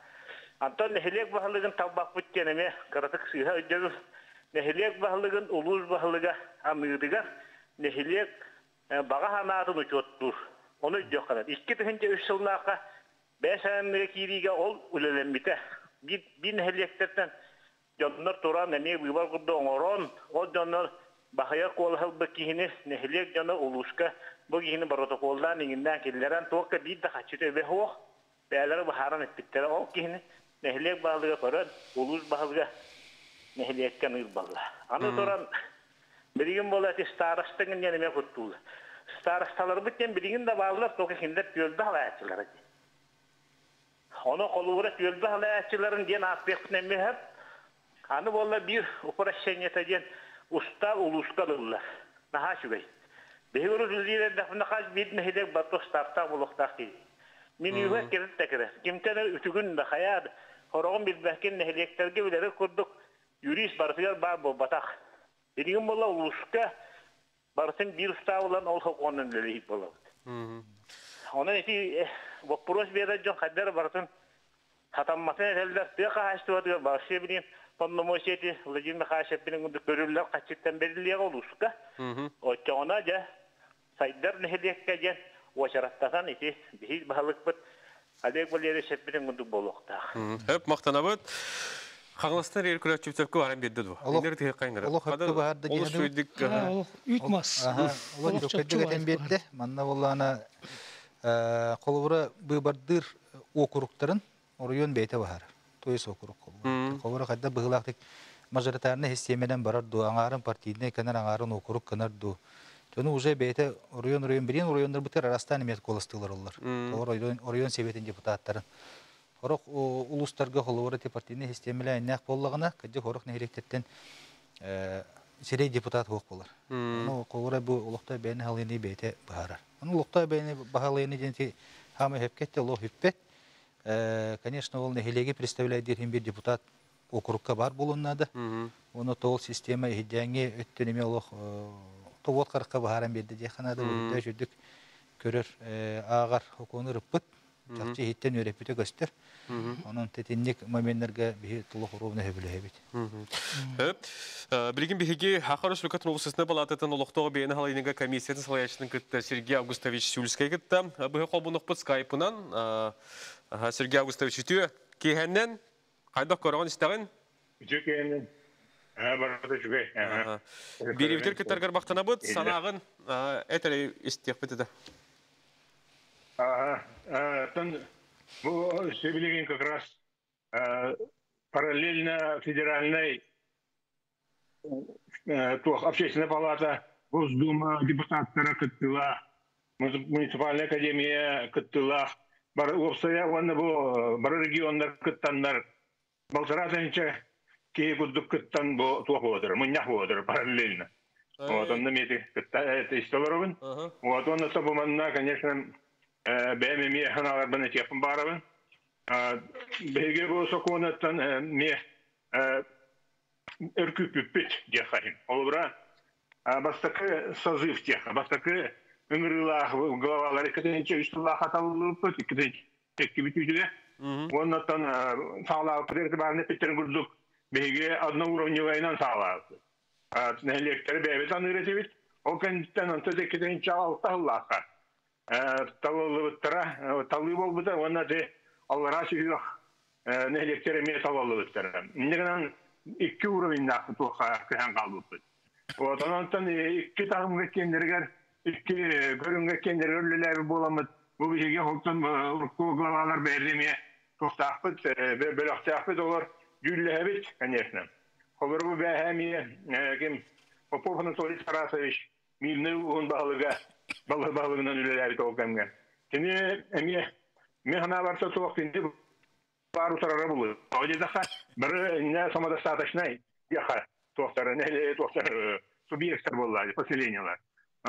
Anton nehliyek bahalıgın tabak bütçenemi karatık siyah ödüyoruz. Nehliyek bahalıgın uluz bahalıga amirigar nehliyek baga hanatın uçottur. Onu yok kadar. İki tühünce 3 yıllarca 5 ayamdaki iriga ol ulelenmite. Bir nehliyeklerden canlar turan neye uyuvar kurdu oran. O canlar bahaya kolhal bakihini nehliyek canlar uluzka bu gihini barotokoldan inginden kirleren tuğka bir de kaçırı ve hoğ. Beyler baharan ettikleri o gihini nehliyek bahalıga koran uluz bahalıga. Nehliyekten uyurbalı. Anı duran bir gün bol eti starastığın yanıma kuttuğulu. Starastalar bütün bir gün de bağlılar toki şimdi yoldu halayatçıları. Onu kolu uğrat yoldu halayatçıların diyen aspektine mühep. Anı bolla bir uğraşen yeteceğin usta uluskalırlar. Naha şübey. Behiruz üzüyle defne kaç bir nehliyek batı starta bulukta ki. Min yuhak kerip tekrar. Kimtene ütügün de hayal. Horağın bir behken nehliyeklerge bileri kurduk. Yürüyüş barışlar var bu batak. Dediğim ola uluska barışın bir usta olan olsa onun leleyip ola. Onun için vapuros bir adacın kadar barışın hatammasını eteldir. Bir kaçtı vardır barışıya bileyim. Panlamoş eti, lejimle kaçıp bileyim. Görürler kaçıktan belirliye uluska. O çoğuna da saydar nehliyekte gen. O şarattasan eti hiç bahalık bit. Alek valiyede şepilin gündük bolukta. Hep maktanabıt. Xanlaslar yer kuraçı bitevku haram dedi bu. İndir diye kaynara. Olu söyledik. Ütmez. Olu çöktü tembette. Manna vallana kolvura bu bardır okurukların oryon beyte bahar. Toys okuruk kolvura. Kolvura kadar bıhlaktık. Majoritarne hissiyemeden barar do. Angarın partiyine kenar angarın okuruk kenar do. Çünkü uze beyte oryon birin oryonlar biter arastan miyat kolastılar olurlar. Oryon sebetin deputatların. Oruk uluslararası huluvareti partinin hissiyemiyle inek bollağına kadar oruk nehirlikten seri deputat hukuk olur. Onu kolları bu ulukta beyni halini beyte baharar. Onu ulukta beyni bahalayını diyeceği hamı hepkette Allah hübbet. Конечно, ol nehirliği представляет bir deputat okurukka var bulunmadı. Onu tol sistemi hiddiyanı öttünümü Allah tol karıkka baharan bir de diyeceğe. Onu da görür ağır hukukunu rıbbıt. Чакчы хиттен өрепүтө көстөр. Анын тетинник моментлерге бир тулы хоровна хөбүлөбүт. Билгин биги Хакарыс Лукатын облусунда балататын улуктоо бейни халыйнга комиссиянын салаячтын кытта Сергей Августович Сюльский кытта. Бу кабынок по Skype'нан Сергей Августович тү кехеннен кайда көргөн истеген? Кехеннен. Бери битер кеттергер бактана бут санагын этеле истекпетеде. Bu Seviligin как раз параллельно федеральной общественная палата, Госдума, депутаттары кыттыла, муниципальная академия кыттыла, обстоя оны бұл бір региондар кыттандар, балсыратынша кей күддік кыттан туақ отыр, мұнақ отыр параллельно. Вот он намети это истолоровын. Вот он особо конечно, benim meyhaneler bana yapın barabın. Belge bu sokonattan meh erküpüpüt diyeyim. Olbura bastakı sazıv diyeyim. Bastakı ünrülah glavaları kadınca üstülah hatalı püt kadınca tekki bitücüde. Ondan sağlağı püderdi barını pütlerin gürdük. Belge adına uğruvnivayla sağlağı. Nehlekteri bebetan üretivit. O kendiden antadı kadınca altı Allah'a. Talı oldu da ona de Allah'a şükür nehletlerime talıbıttara. Neden iki uruvunda tuha kıhan kaldı. O tanantan iki tarım kendileri iki görünge kendileri ölüler bulamıt. Bu bir şey hoktan koglavalar verdiğime tohtahpıt ve belahtahtpıt olur güllehbit конечно. Olur bu behemiye kim Popov Anatoliy Tarasovich milnev on bağlıga Balı balığından üleleri tolgamga. Şimdi emiye mehana varsa tolakinde baru tarara bulur. Oje daha bir ne samada sataşnay daha tohtarı neyle tohtarı subyektler vallahi поселенияlar.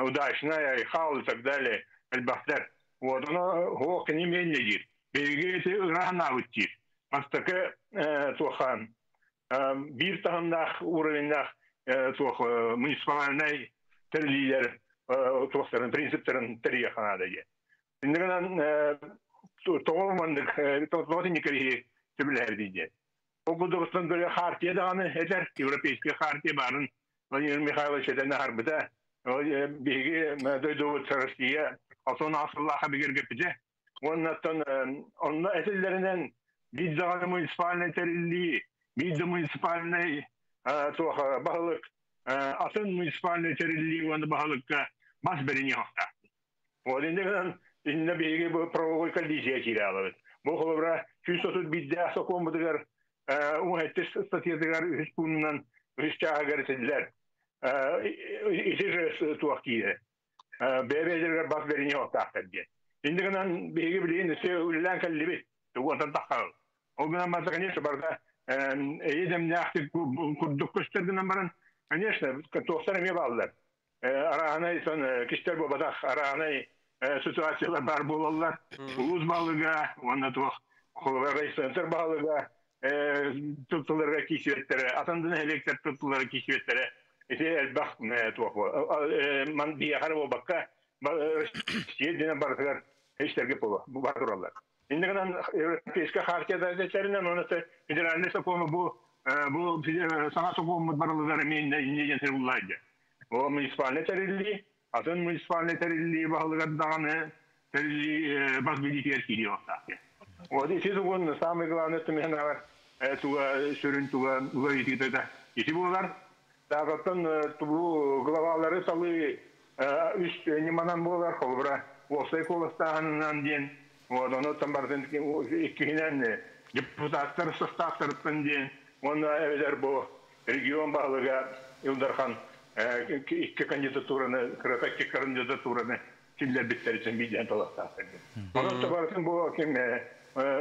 Удачная хал и так далее эльбахтер. Вот оно хок не мельнедир. Бегете рахнавыттир. Мастака тохан bir tahanda уровенда тох муниципальный терилер Tuhtarın prensiplerin teriye kanadayı. Şimdi ben toplamandık, toplantı nikahı tebirlerdiğe. O kudurustan böyle hartiye dağını eder, Avrupa'yı hartiye barın, Vladimir Mikhailovich eden harbide, bilgi duyduğu Çarşıya, sonra asıllaha bir girgepide, onun esirlerinden bir dağını munisipaline teriliği, bir de munisipaline bağlılık, asın munisipaline teriliği, onun bağlılıkta, Mas beni yokta. O yüzden inne bir bu provokasyonu diyeceği alır. Bu konuda küsosuz bir daha sokulmadılar. O hepsi statüler üstünden rüştah garantediler. İşte Türkiye. Bebeler bas beni yokta diye. Şimdi ben bir bildiğin şeylerden kalbi. Doğrudan takal. O gün ama tabii ki burada yedim ne artık kurdukuşturdu numaran. Конечно, tohtarım yapallar. Arahanay son kişiler bu badak arahanay situasyonlar var bulallar uluz balığa onunla tuh kollara istenir balığa tutulurlar kişiletlere atandığına elektrik tutulurlar kişiletlere işte bak ne tuh man diye her o bakka yediğine barışlar işler yapıyor bu barışlar. Şimdi kanan eski hareket edenlerinden ona da federalde sokumu bu sana sokumu barışlar miyinde indiğinler bulaydı. O municipal terili, atın municipal terili bağlıgat dağını terili bas bilgiler gidiyor tabii. O da işte bunun sami glandı mihana var, tuğa sürün tuğa uyuydu da. İşte bunlar dağıtan bu glavaları salı üst nimadan bunlar kalbura, o saykolastan diyen, o da notan bardan ikinen deputatlar sostatlar diyen, ona evler bu region bağlıga Yıldarhan. İki kandidatörünü, kırık kandidatörünü kimler bitler için bir dent olarak taşırdı. Onun tabartın bu kim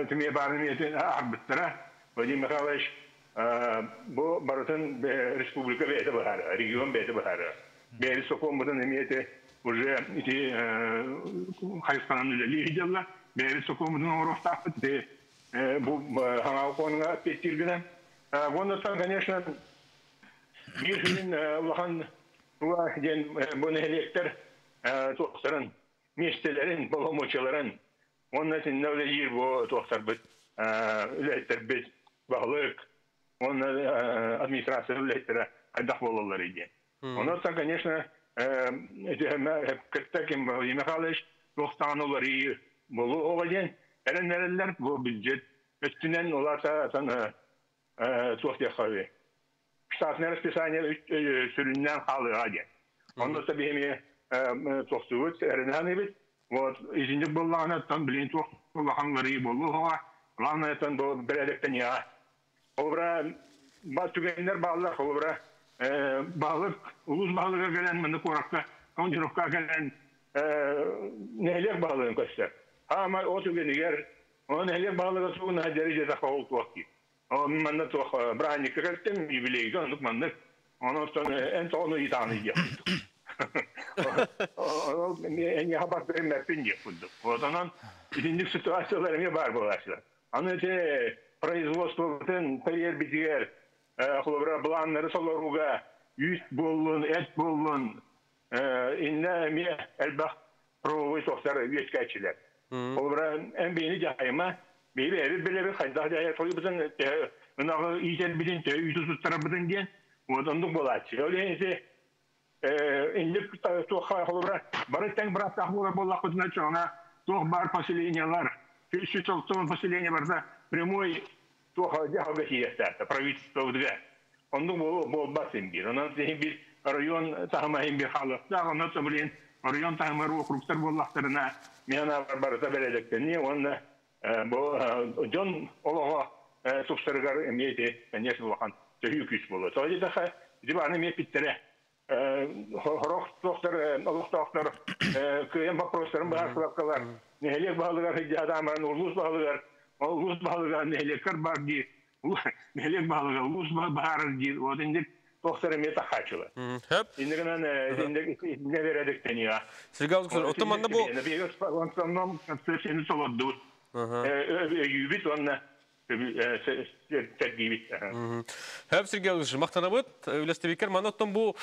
tümye barnemiyetin arbitra Vladimir Mikhailovich bu barutun Respublika beyde bahara, region beyde bahara. Beyli sokulmadan emiyeti уже iti haystanımızda liyidiyorlar. Beyli sokulmadan oruç tahtı bu hanav konuğa petirgiden. Ondan конечно Birinin ulan bu nehletler, tohtarın, mestelerin, balamoçaların, Onun için ne öyle yer bu doktor bit, öyle bit bağlık, onlar administrasyon öyle tere adak bollar idi. Onlar da, конечно, hep kırtakim böyle mekaliş doktanlar iyi bolu oğlan, erenlerler bu budget üstünden onlar da sana tuhaf kahve. Şartlar spesiyel süründen halı hadi. Onlar da benim tuhaf erenler bit. Вот изинде буллаганаттан билен тох буллаганлары болуга, ланнаттан бу берелектен я. Обра батугендер баллар обра балык улуз балыга келен мыны коракка, конжурукка келен нелер балыгын көстөр. Ама отугенигер, он нелер балыга суна дәрежеде хавыл токи. Он мында тох браник кеттем, юбилейге ондук мында. Онтон эн тону итаны я. Enge haber vermekten yapıldı. O zaman ikinci situasyonlarımız var bu arkadaşlar. Anlete, производстводан periyer bitiyer, kulubra bulanları solaruga, yüz bolun, et bolun, inne mi elbak provoyu sohtar yetkiciler. Kulubra en beyni cahayma, beyni evi bile bir kayda cahaya soyubuzun, onları iyice bilin, yüzü tarafından diyen, ondan da bulaçı. Öyleyse, İndip tohka kulubra, barıttan bırak tahvura bolla kuduna çoğuna toh bar fasilyenyalar, şu çoğun fasilyenya varsa premoy tohka deha vekiyesterde, pravitstvo vdve. Ondan bol basın bir, ondan zihin bir rayon tahmayın bir halıqta, ondan tabilen rayon tahmayı okruktar bollaqtarına meyana var barıta beledekten. Niye onunla bu John Olağa subsırgar emniyeti, neyse olağan tüyü küs bolu. Sadece daha zibanı mepitlere. Horoktorlar, aloktorlar, kıyam paprosların bağırsalar, nehelek bağlılar, adamların ulus bağlılar, nehelekler bağır diye, nehelek bağlılar, ulus bağır diye, o dindik doktorun meta kaçılar. İndirgenen, ne veredik deniyor. Sırgalcılar, otomanda bu. Ondan konservasyon soladı. Yübit onunla. Hepsi gelmiş. Mahtanabut, üniversiteler manattan bu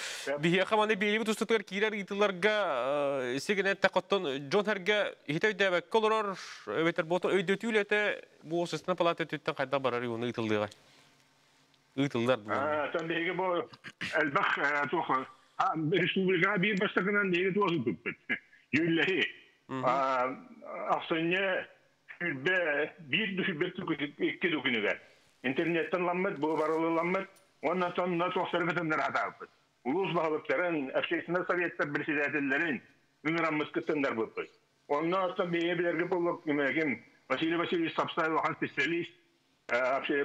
diye kamanı belirli tutuklar kirar itilarga, signet takattan John herge hitay deva kolor veter botor ödütülete bu sistem palate tuttan kadar bararı onu itilar. İtilar. Tam diye bu elbak tuh. Respublika bir baştakından diye tuh tutpet. Yülley. Aslında bir düşübet iki dokunu ver. İnternetten lanmet, bu varlı lanmet, ondan sonra sosyal medyada rahat ulus bağlıkların, efşeysinde sovyetler birisi dedilerin, ünranmış kıtınlar bu. Ondan sonra beyebilirge bolluk ümekim, Vasily Vasilyevich Sapsay, Lohan Specialist,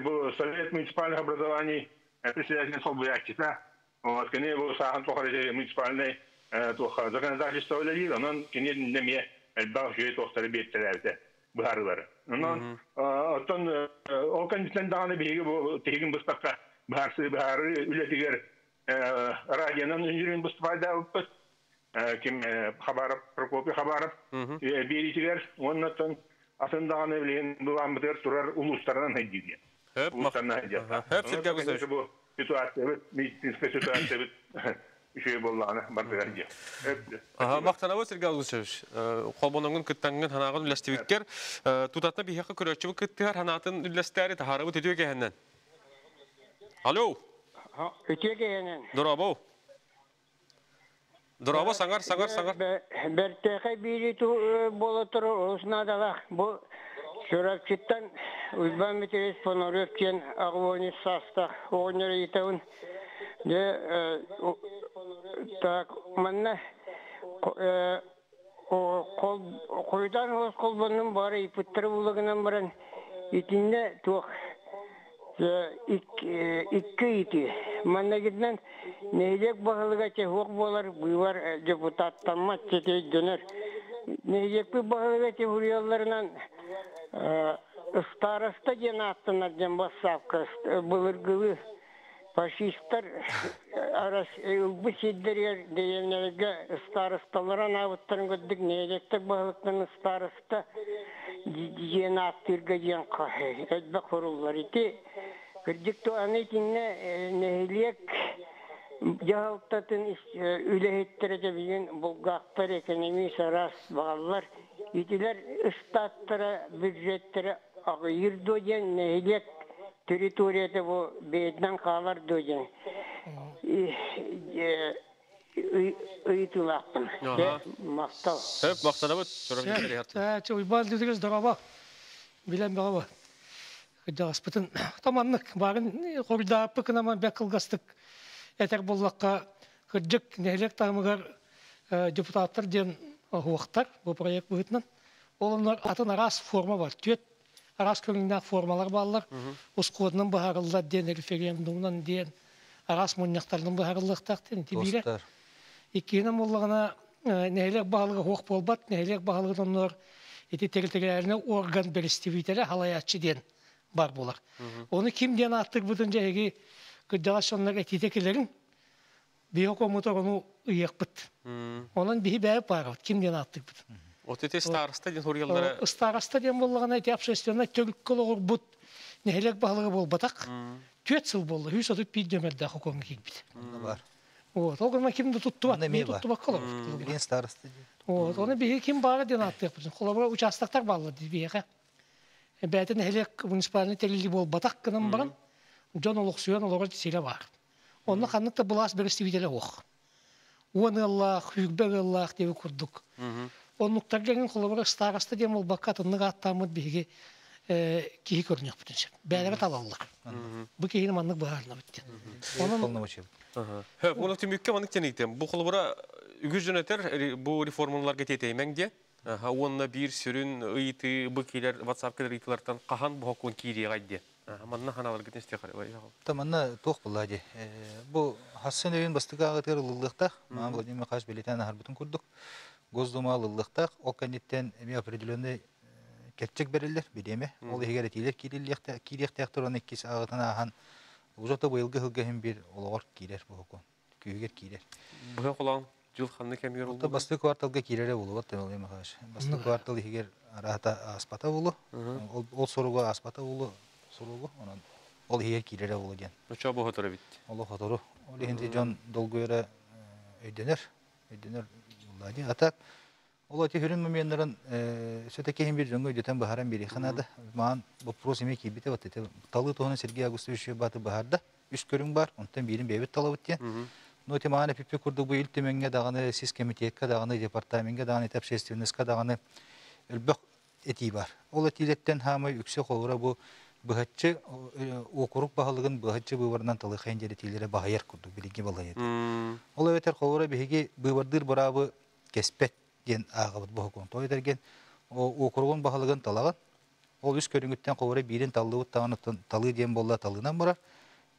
bu sovyet municipalini образований, председатель Солбуякчита, вот, кене bu sahan tokarıcı municipalini законодательство öyle onun kene demeye elbağ şeye tohtarı biyetlerdi. Baharları. Onun otan o kanıtlan dağını biri bu tekin bıstaka baharsı baharı ületiger radyanın öncünün bıstafayda olup kim habarıp Prokopy habarıp biritiger ondan atın dağını bilen bulanmıdır turar uluslardan hediye. Hep uluslardan hediye. Hep sirkabızdır. Bu situasyon evet medinske situasyon evet şey bollana barberge. Aha maqtanaw sirgazgıçıç. Qolbonongun kittangın hanağın üleştivikker tutatna bihaqa köröçü kittihar hanatın üleştari taharabı tötögehenden. Alo. Ha, ötögehenden. Durabo. Durabo sangar. Berteqe biri bolatur usnadalaq. Bu şörakçittan Uzban metres Ponorovken Agvoni sasta oğnuriytun. De tak manne kol koydan hos kolbanın bari iputteri bulduğundan beri itinde tuh iki iti manne giden neyecek bağlıga çehok bolar buyvar deputat tammat çeteye döner neyecek bir bağlıga çehuriyalarından starasta genatına cembasavka bulurgulu faşistler aras bu siddiriyor diyenlerge starıstalara nabıtların gördük neyecektir bağlıkların starısta yeni attırga yeni kahve etbe korullar iti kırdık doğan itinle nehliyek yahaltatın ülehettirece bugün bulgaklar ekonomisi aras bağlar İtiler statlara, büdjetlere ağır dojen, nehilek teritoriyede bu beyden kalar dojen. Öğütülaktım. Maktal. Hep maktala bu. Çoğu bazı dediğiniz dağaba. Bilen dağaba. Daspıtın tamanlık. Bağın korda pıkın ama bekılgastık. Eter bollakka kırcık nehlek tamıgar deputatlar diyen huaktar bu proje büyütmen. Onlar atın aras forma var. Tüet aras köyünden formalar bağlar. Uskuadının baharlılar diyen, referandumdan diyen aras monyaktarının baharlılık taktın tibiyle. İkinin bollağına nehlek bağlığı huak bolbat, nehlek bağlığı onlar eti teritoriyaline organ beristivitele halayatçı diyen var bolar. Onu kim diyen attık bütünce eki Gıdalaşanlar etidekilerin bir komutor onu yakpıt. Onun bir beyap var. Kimden attık bu? O tete starasta diyen huryalara. Starasta diyen bollağına eti yapıştırıyorlar. Türk kolu orbut. Nehelek bağlığı bol batak. Tüet sıl bollu. Hüs atıp bir dömer daha hukumun gitbit. Onda var. O zaman kim de tuttu bak. Ne tuttu bak kalır. Bilen starasta diyen. Onu bir kim bağlı diyen attık bu. Kolabora uç astaklar bağlı bir yaka. Beyde nehelek munisipalini telili bol batak kınan baran. John Oluksuyan Oluksuyan var. Onunla kanlık da bulas berisi videle oğuk. Onallah, hükbelallah diye kurduk. Onluklarların kolları starasta diye mol bakatınlık attamıd bilgi kihi görünüyor bütünce. Beylere talallar. Bu kihin manlık baharına bitti. Onun... Hep onu tümükke manlık deneydim. Bu kollara gücün öter bu reformalar getirteymen diye. Onunla bir sürün ıyti, bu kihiler, WhatsApp kadar ıytılardan kahan bu hakkın kiriye gaydi. Manna hanalar gitmiş tekrar. Tamanna toq bulladı. Bu Hasan evin bastığı ağıtları lıllıkta, mağlubiyetim kaç belirten harbutun kurduk. Gözlüma lıllıkta, o kanitten miyapredilende ketçek beriller bileme. Ola higaret iler kiriyekte aktoran ikisi ağıttan ahan. Uzakta bu ilgi hılgahim bir olar kirer bu hukun. Köyger kirer. Bu huklan cilhanlı kemiyor oldu. Bastığı kvartalga kirere bulu bat demeliyim arkadaş. Bastığı kvartal higer rahata aspata bulu. Ol soruga aspata bulu. Suluğu onun ol hiyer kilere olagen. Uça bu hatırı bitti. Allah hatırı. Ol hindi can dolguyara ödenir. Ödenir vallahi atak. Ola ki hürün müminlerin sötekehin bir cüngü ödeten baharan biri kanadı. Mağan bu prosimi ki biti vattete. Talı tohunun Sergey Augustovic'e batı baharda. Üst körün var. Ondan birin bebet talı vattete. Noti mağana pipi kurdu bu il tümenge dağını siz komiteyekka dağını departamenge dağını etap şestivinizka dağını ölbök etiği var. Ola tiletten hamay yüksek olura bu Bıhacı, okuruk bahalığın bıhacı bıvarından talı xenceli tiyilere bahayar kurdu, bilgi balaydı. Ola yeter kovara bihigi bıvardır bırabı kespet gen ağabıd bu hukun. O yeter gen okuruğun bahalığın talağın, ol üst körüngütten kovara birin talığı tanıtın, talığı diyen bolla talığından burar.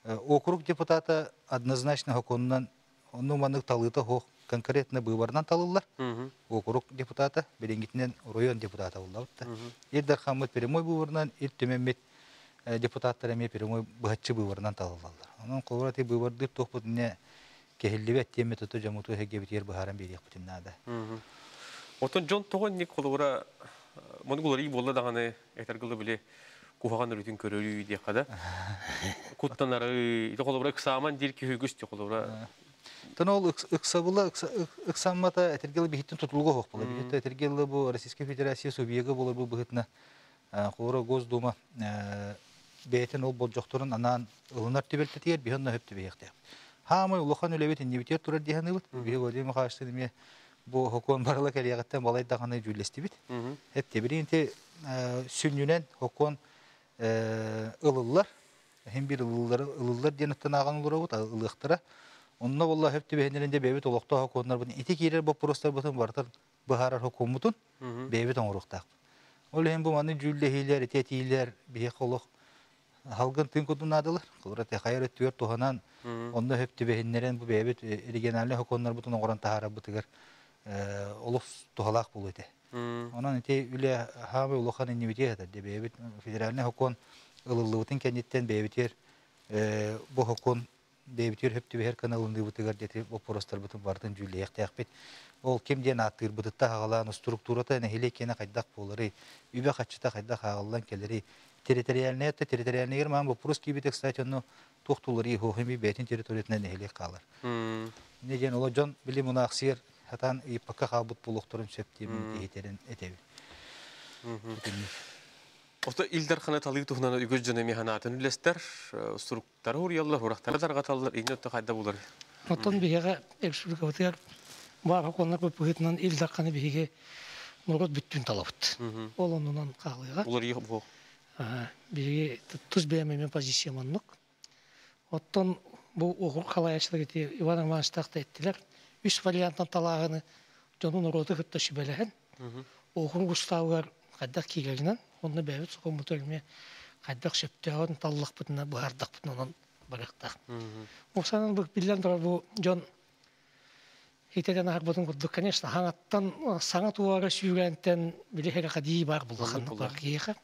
Okuruk deputata adnaznaşna hukunundan, onun numanlık talığıda hoğuk, konkretna bıvarından talırlar. Okuruk deputata, belengitinden royon deputata oldu. İlder Hamut Perimoy bıvarından, il tümemmet депутаттар эми перемой быхатчы быворунан талалалар. Анын колураты бывордыр тохпут не кехилдебет теме тото жамуту хегебит ер быхаран берек бутинада. Отон жон тогон не колура монгулари болла даганы этергылы биле куфаган рутин көрөлүү де када. Куттанары колура ксаман дирки хөгүстү колура. Тонол ыксабыла ыксаммата этергылы бихиттин тутулгу хок болот. Бихитте этергылы бу Российской Федерации субъекты болот бу быхытна. Колура госдума Beyten ol bolcukturun anan ulunar tübeltte diğer bir handa hep tübeyekte. Ha mı ulukan ölevetin nibiter turar diye hanıvut. Bir godim karşıtı diye bu hukukun baralak eliyetten balay dağını cüllesti bit. Hep tebiri inte sününen hukukun ılıllar hem bir ılıllar diye nittan ağan olur avut ılıktıra. Onunla vallahi hep tübeyenlerinde beyvet olukta hukukunlar bunun iti girer bu prostar batın vardır baharar hukumutun beyvet onurukta. Öyle hem bu manı cüllehiler etetiler bihkoluk. Halkın tınkodun adılar. Kulurate hayır ettiyor tohanan. Onda hep tübehinlerin bu beyabit regionalli hukonlar bütün oran tahara butıgır. Oluf tuhalak buluydu. Onun eti üle hami ulukan inibitiye hatardı. Beyabit federalli hukon ılıllıvıtın kenditten beyabitiyer. Bu hukon beyabitiyer hep tübeher kanalındı butıgır. O porostar bütün vartın cülleye ekteğbet. Ol kim diyen attır butıtta hağalan strukturata nehilekene kaydak boları. Übe kaçıta kaydak hağalan keleri. Teritoriyaline ya da teritoriyaline girme ama bu Prus gibi de kısaca tohtuları yuhuhun bir beytin teritoriyetinden ehliyek kalır. Neden olacan bilim ona aksiyar hatan ipaka kabut bulukturun söptüğümün ehterin etevi. Ota ildar xana talib tuhnan ügüz jönemi hanatın lester struktar hur yallah huraqtar darqatallar ine taqadda bular. Oton biga eksurga otyar bağa qonnak bepetnan ildar xana biga nurgut bütün talabat. Olonundan qaqlığa. Ular yığ bu. Biga tuz bememen pozisyonluk. Oton bu oğul qalayışlar geti Ivan Ivanovich taqta ettiler. 3 variantdan talağını jonun nurgutu qıtta şibelehen. Oğul Gustavlar qaddaq kiğerinden onda beyut komutörme kaddak septiyon tallak putuna buhardak putunan bıraktık. Oksanın bu bilen taraf bu John hiteden harbutun kudu kaniyse hanattan sanat uğraşı sürenten bile her kadiyi var bulakhan var kiyha.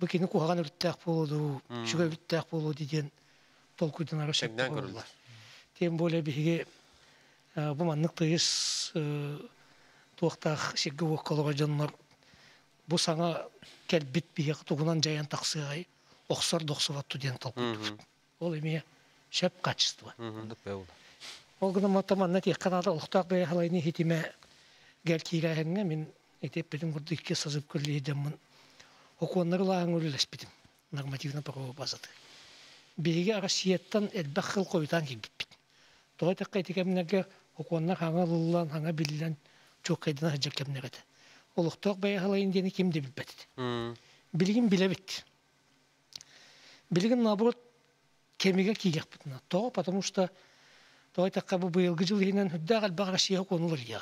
Bu kini kuhan ürettak polo, şuga ürettak polo diyen polkudan arasın. Tem böyle bir bu manıktayız tuğta şiğu kolajınlar. Bu sana kelbit bir yakıtuğundan cayan taksıgayı oksar doksuvat tüden talkutu. Ol emiye şep kaçıstı var. Ol gıda mataman neti kanada uluqtaq baya halayını hitime gelkiyle henge min etep bedim kurdu iki sazıp kürlü edemmin okuanları lağın ölüleş bedim. Normativna parova bazadı. Birge arasiyettan elbaq xil koyudan gelbit bit. Doğa takka etikemlerge okuanlar hana lullan, hana billen çok kaydına hacak kemler ede. Oluqtaq baya halayın diyeni kim de bilbetdi. Bilgin bile bitti. Bilgin naburut kemiğe kiyek bitna. Toğa patamu şta toğa takka bu bayılgıcıl hinen hüddağal bağraşıya konulur yağa.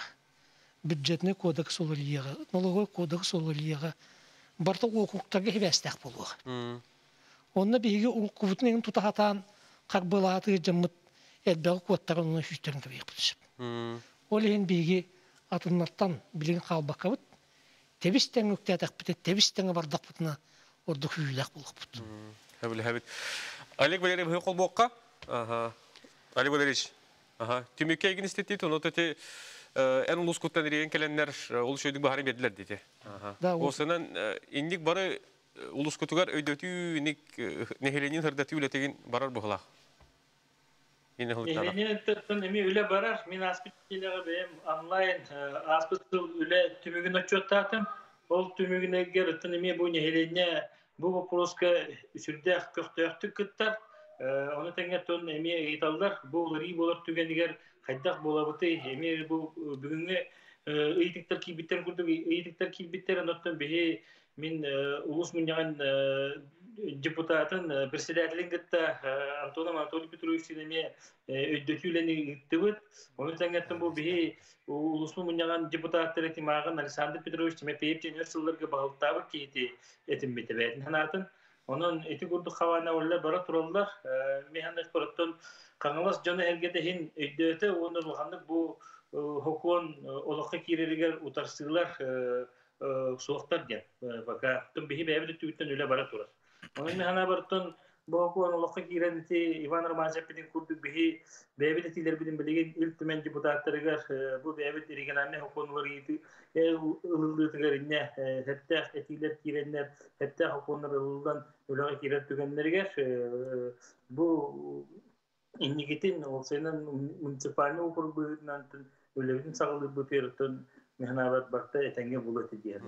Büdjetne kodaks olur yağa. Nologoy kodaks olur yağa. Barta okuluktarga hevestak buluğa. Onna birge unkuvutun eğin tutahatan karbılatığı cımmıt elbağ kuattarın ona hüçtörün tabi yapıdışıp. Olehen birge atınlattan bilgin kalbaka bit. Tebisten nükteatak bit, tebisten bardak bitna ordu hüylak bulak bit. Habile habit. Oleg Valeriyevich hıy kol boğqa. Oleg Valeriyevich. Tümükke egin istetti, onu tete en ulus kuttan eriyen kelenler oluş öydük baharım yediler dedi. O sanan indik barı ulus kutugar öydötü nehelenin hırdatı ületegin barar buğla. Nehelenin hırdatın emi üle barar. Min aspitkiyle benim online aspitkiyle üle tümügüne çöktüm. Ol tümügüne gerıttın emi bu nehelenine bu poloska üsürde köktüktü kıttar. Onu tenge ton emi eğitallar. Bu olari bolar tügendiger haydaq bolabıtı emi bu bugünü eğitikler ki bitten kurduk. Eğitikler ki bitteren noktan behi min ulus münyan депутатын председателин гытта Антоном Анатолий Петровичтин эме өйдөтүлени гыттыбыт. Ону таңгаттан бу бии улусун мундаган депутаттар этимагын Александр Петрович Тимофеев жөнөсөлөргө багыттабы кийти этим бетебетин ханатын. Онун эти курдук хавана улла бара тураллар механик короттон каңалас жана элгеде хин өйдөтө онурулгандык бу хокон олокко кирелигер утарсыйлар суактар деп бака тун бии бебелит үтөн үлө бара турат. Onun hana barton bu konu olarak girende Ivan Ramazep'in kurduğu bir devletler bilim belirgin iltimen ciputatlarıgar bu devletleri genelde konuları iti ılgıtlarına hatta etiler girende hatta konularından olarak girdiğinlerigar bu indikitin olsaydı municipalini okuduğundan devletin sağlığı bu perton hana bart barta etenge bulutediyor.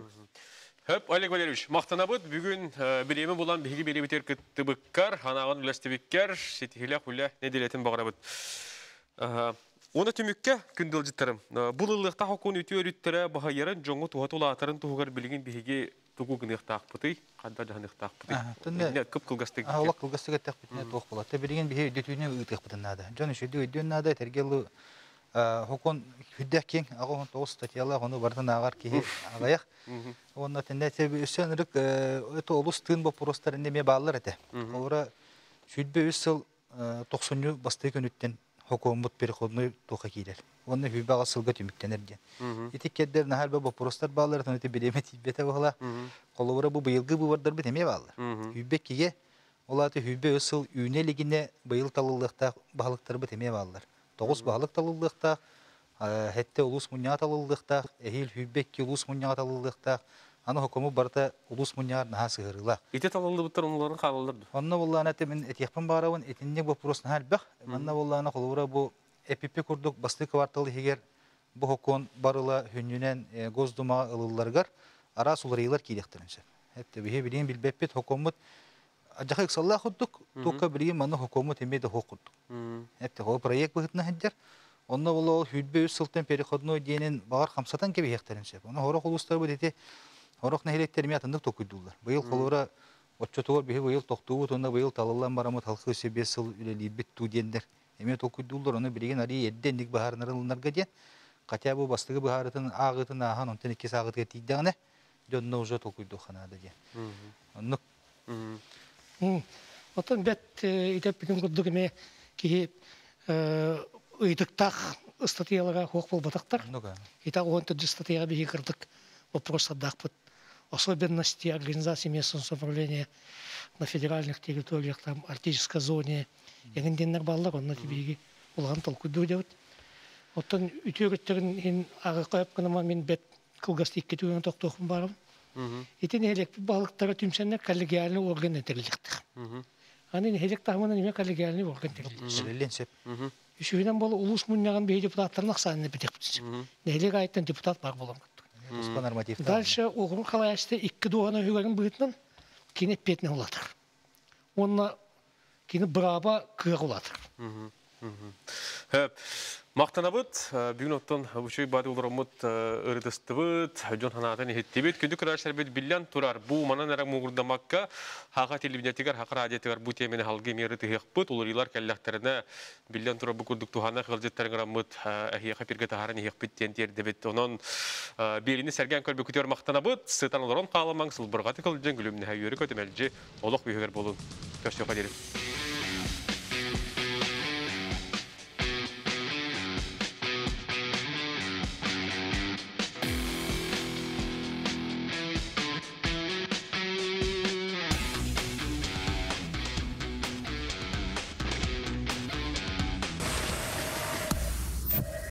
Hep Oleg Valeriyevich, mahtanabıt bugün bileğimi bulan bilgi bileği bitir kıttıbıkkar, hanağın üleştibikkar, setihilah hülle nediletin bağırabıt. Ona tümükke kündülcüttarım. Bulılıqta hokun ütü örüttüre bahayarın, jongu tuhat ola atarın tuhugar bilgin bilgi tuğugın ıhtaq pıtı, qaddacahan ıhtaq pıtı. Kıp kılgastık. Ola kılgastık ıhtaq pıtına tuğuk bulat. Bilgin bilgi ödütüğünü ıhtaq pıtınladı. John işi ödüğünladı, tergeli hokon hüddekkin, ağın toğuz statyalar onu vardan ağar ki ağayak. Onda tenete bir üstünlük öte olus tın bu prostarında meballar ede. Ora şüdbe üstel 90'lı bastık önütten hukumet perikonu tokakiler. Onda hübbe asılga tümüktenir diye. İtiketler nehal bu prostar ballar tanıtı bileme tibete bağla. Kolora bu bayılgı bu vardır bitmeye bağlar. Hübbe kiye olatı hübbe üstel üneligine bayıltalılıkta balıklar bitmeye bağlar. Toğuz balıktalılıkta hatta ulus munyatalıldakta, ehil hübbeki ulus munyatalıldakta, ana hukumu barda ulus munyar naha sığırıla. İte talıldı bittar onların kalıldırdı. Anna vallahi nete min etiyapın bağıravın, etinlik bu prosun hal bak. Anna vallahi ne kolura bu epipi kurduk, bastık vartalı higer bu hukun barıla hünnünen gozduma ılıllargar. ara suriyler kilektense. Hatta bihe bileyim bilbepet hükümet acayip sallah kuduk, toka bileyim anne hükümet emede hukuduk. Hatta o proje bahit nehdir. Onlar valla hüdbe sultan peri kadını diyenin bağır kamsatan gibi kilektense. Ona horak uluslar bu dedi, horak nehirlik termiyatındık tokudurlar. Bu yıl kolora açtılar bihe bu yıl toktuğut onda bu yıl talallan baramut halkı sebepsel üleli bit tuğdenler. Emede tokudurlar onu bileyim arayı eddendik baharlarınlar giden. Katya bu bastığı baharatın ağıtın ahan on tane kez ağıt getirdiğinde ne? Dön noja tokuydu xanada diye. Nuk. Otan bet idep bugün kudurme ki idiktak statiyalara hoqbol bataktar. İta o antı statiyaya bir kırdık. Вопроса дахпут. Особенности организации местного самоуправления на федеральных территориях там арктической зоне. Егенденнер баллар онна тибиги улган толкуйду деп. Otan ütüreklerin in ağırlık kanama min bet kulgastik kituğun toktuğum varım. İtin helek balıklara tümsenler kallegialini organ eterliktir. Anin helek tahminen yine kallegialini organ eterliktir. Söyleyince. Şu yüzden bala ulus munyagan bir deputatlar naksanını bitirmiştir. Helek ayetten deputat var bulamaktır. Dalşa oğlum kalayışta iki doğana hülerin büyütmen kine petne oladır. Onunla kine braba kıyak oladır. Maqtanabıt, bugün otun bu şey bari uluramut ırdıstibit, John Hanat'ın hittibit. Kündük arkadaşlar bir bilyan turar. Bu manan erak muğurdamakka, haqa televizyotikar, haqa radiyatigar bu temini halgı meriti hıqbıt. Olur yıllar kellekterine bilyan turar bu kurduk tuhana hılcetlerin ramut ahiyaka pirge taharani hıqbit tenter debit. Onun belini sergen kölbe kütüyor maqtanabıt. Sıtan oluram qalaman, sılbırgatı kılcın gülümne hayörük ödemelci. Oluq büyüğer bolun. Köşe yoka derim.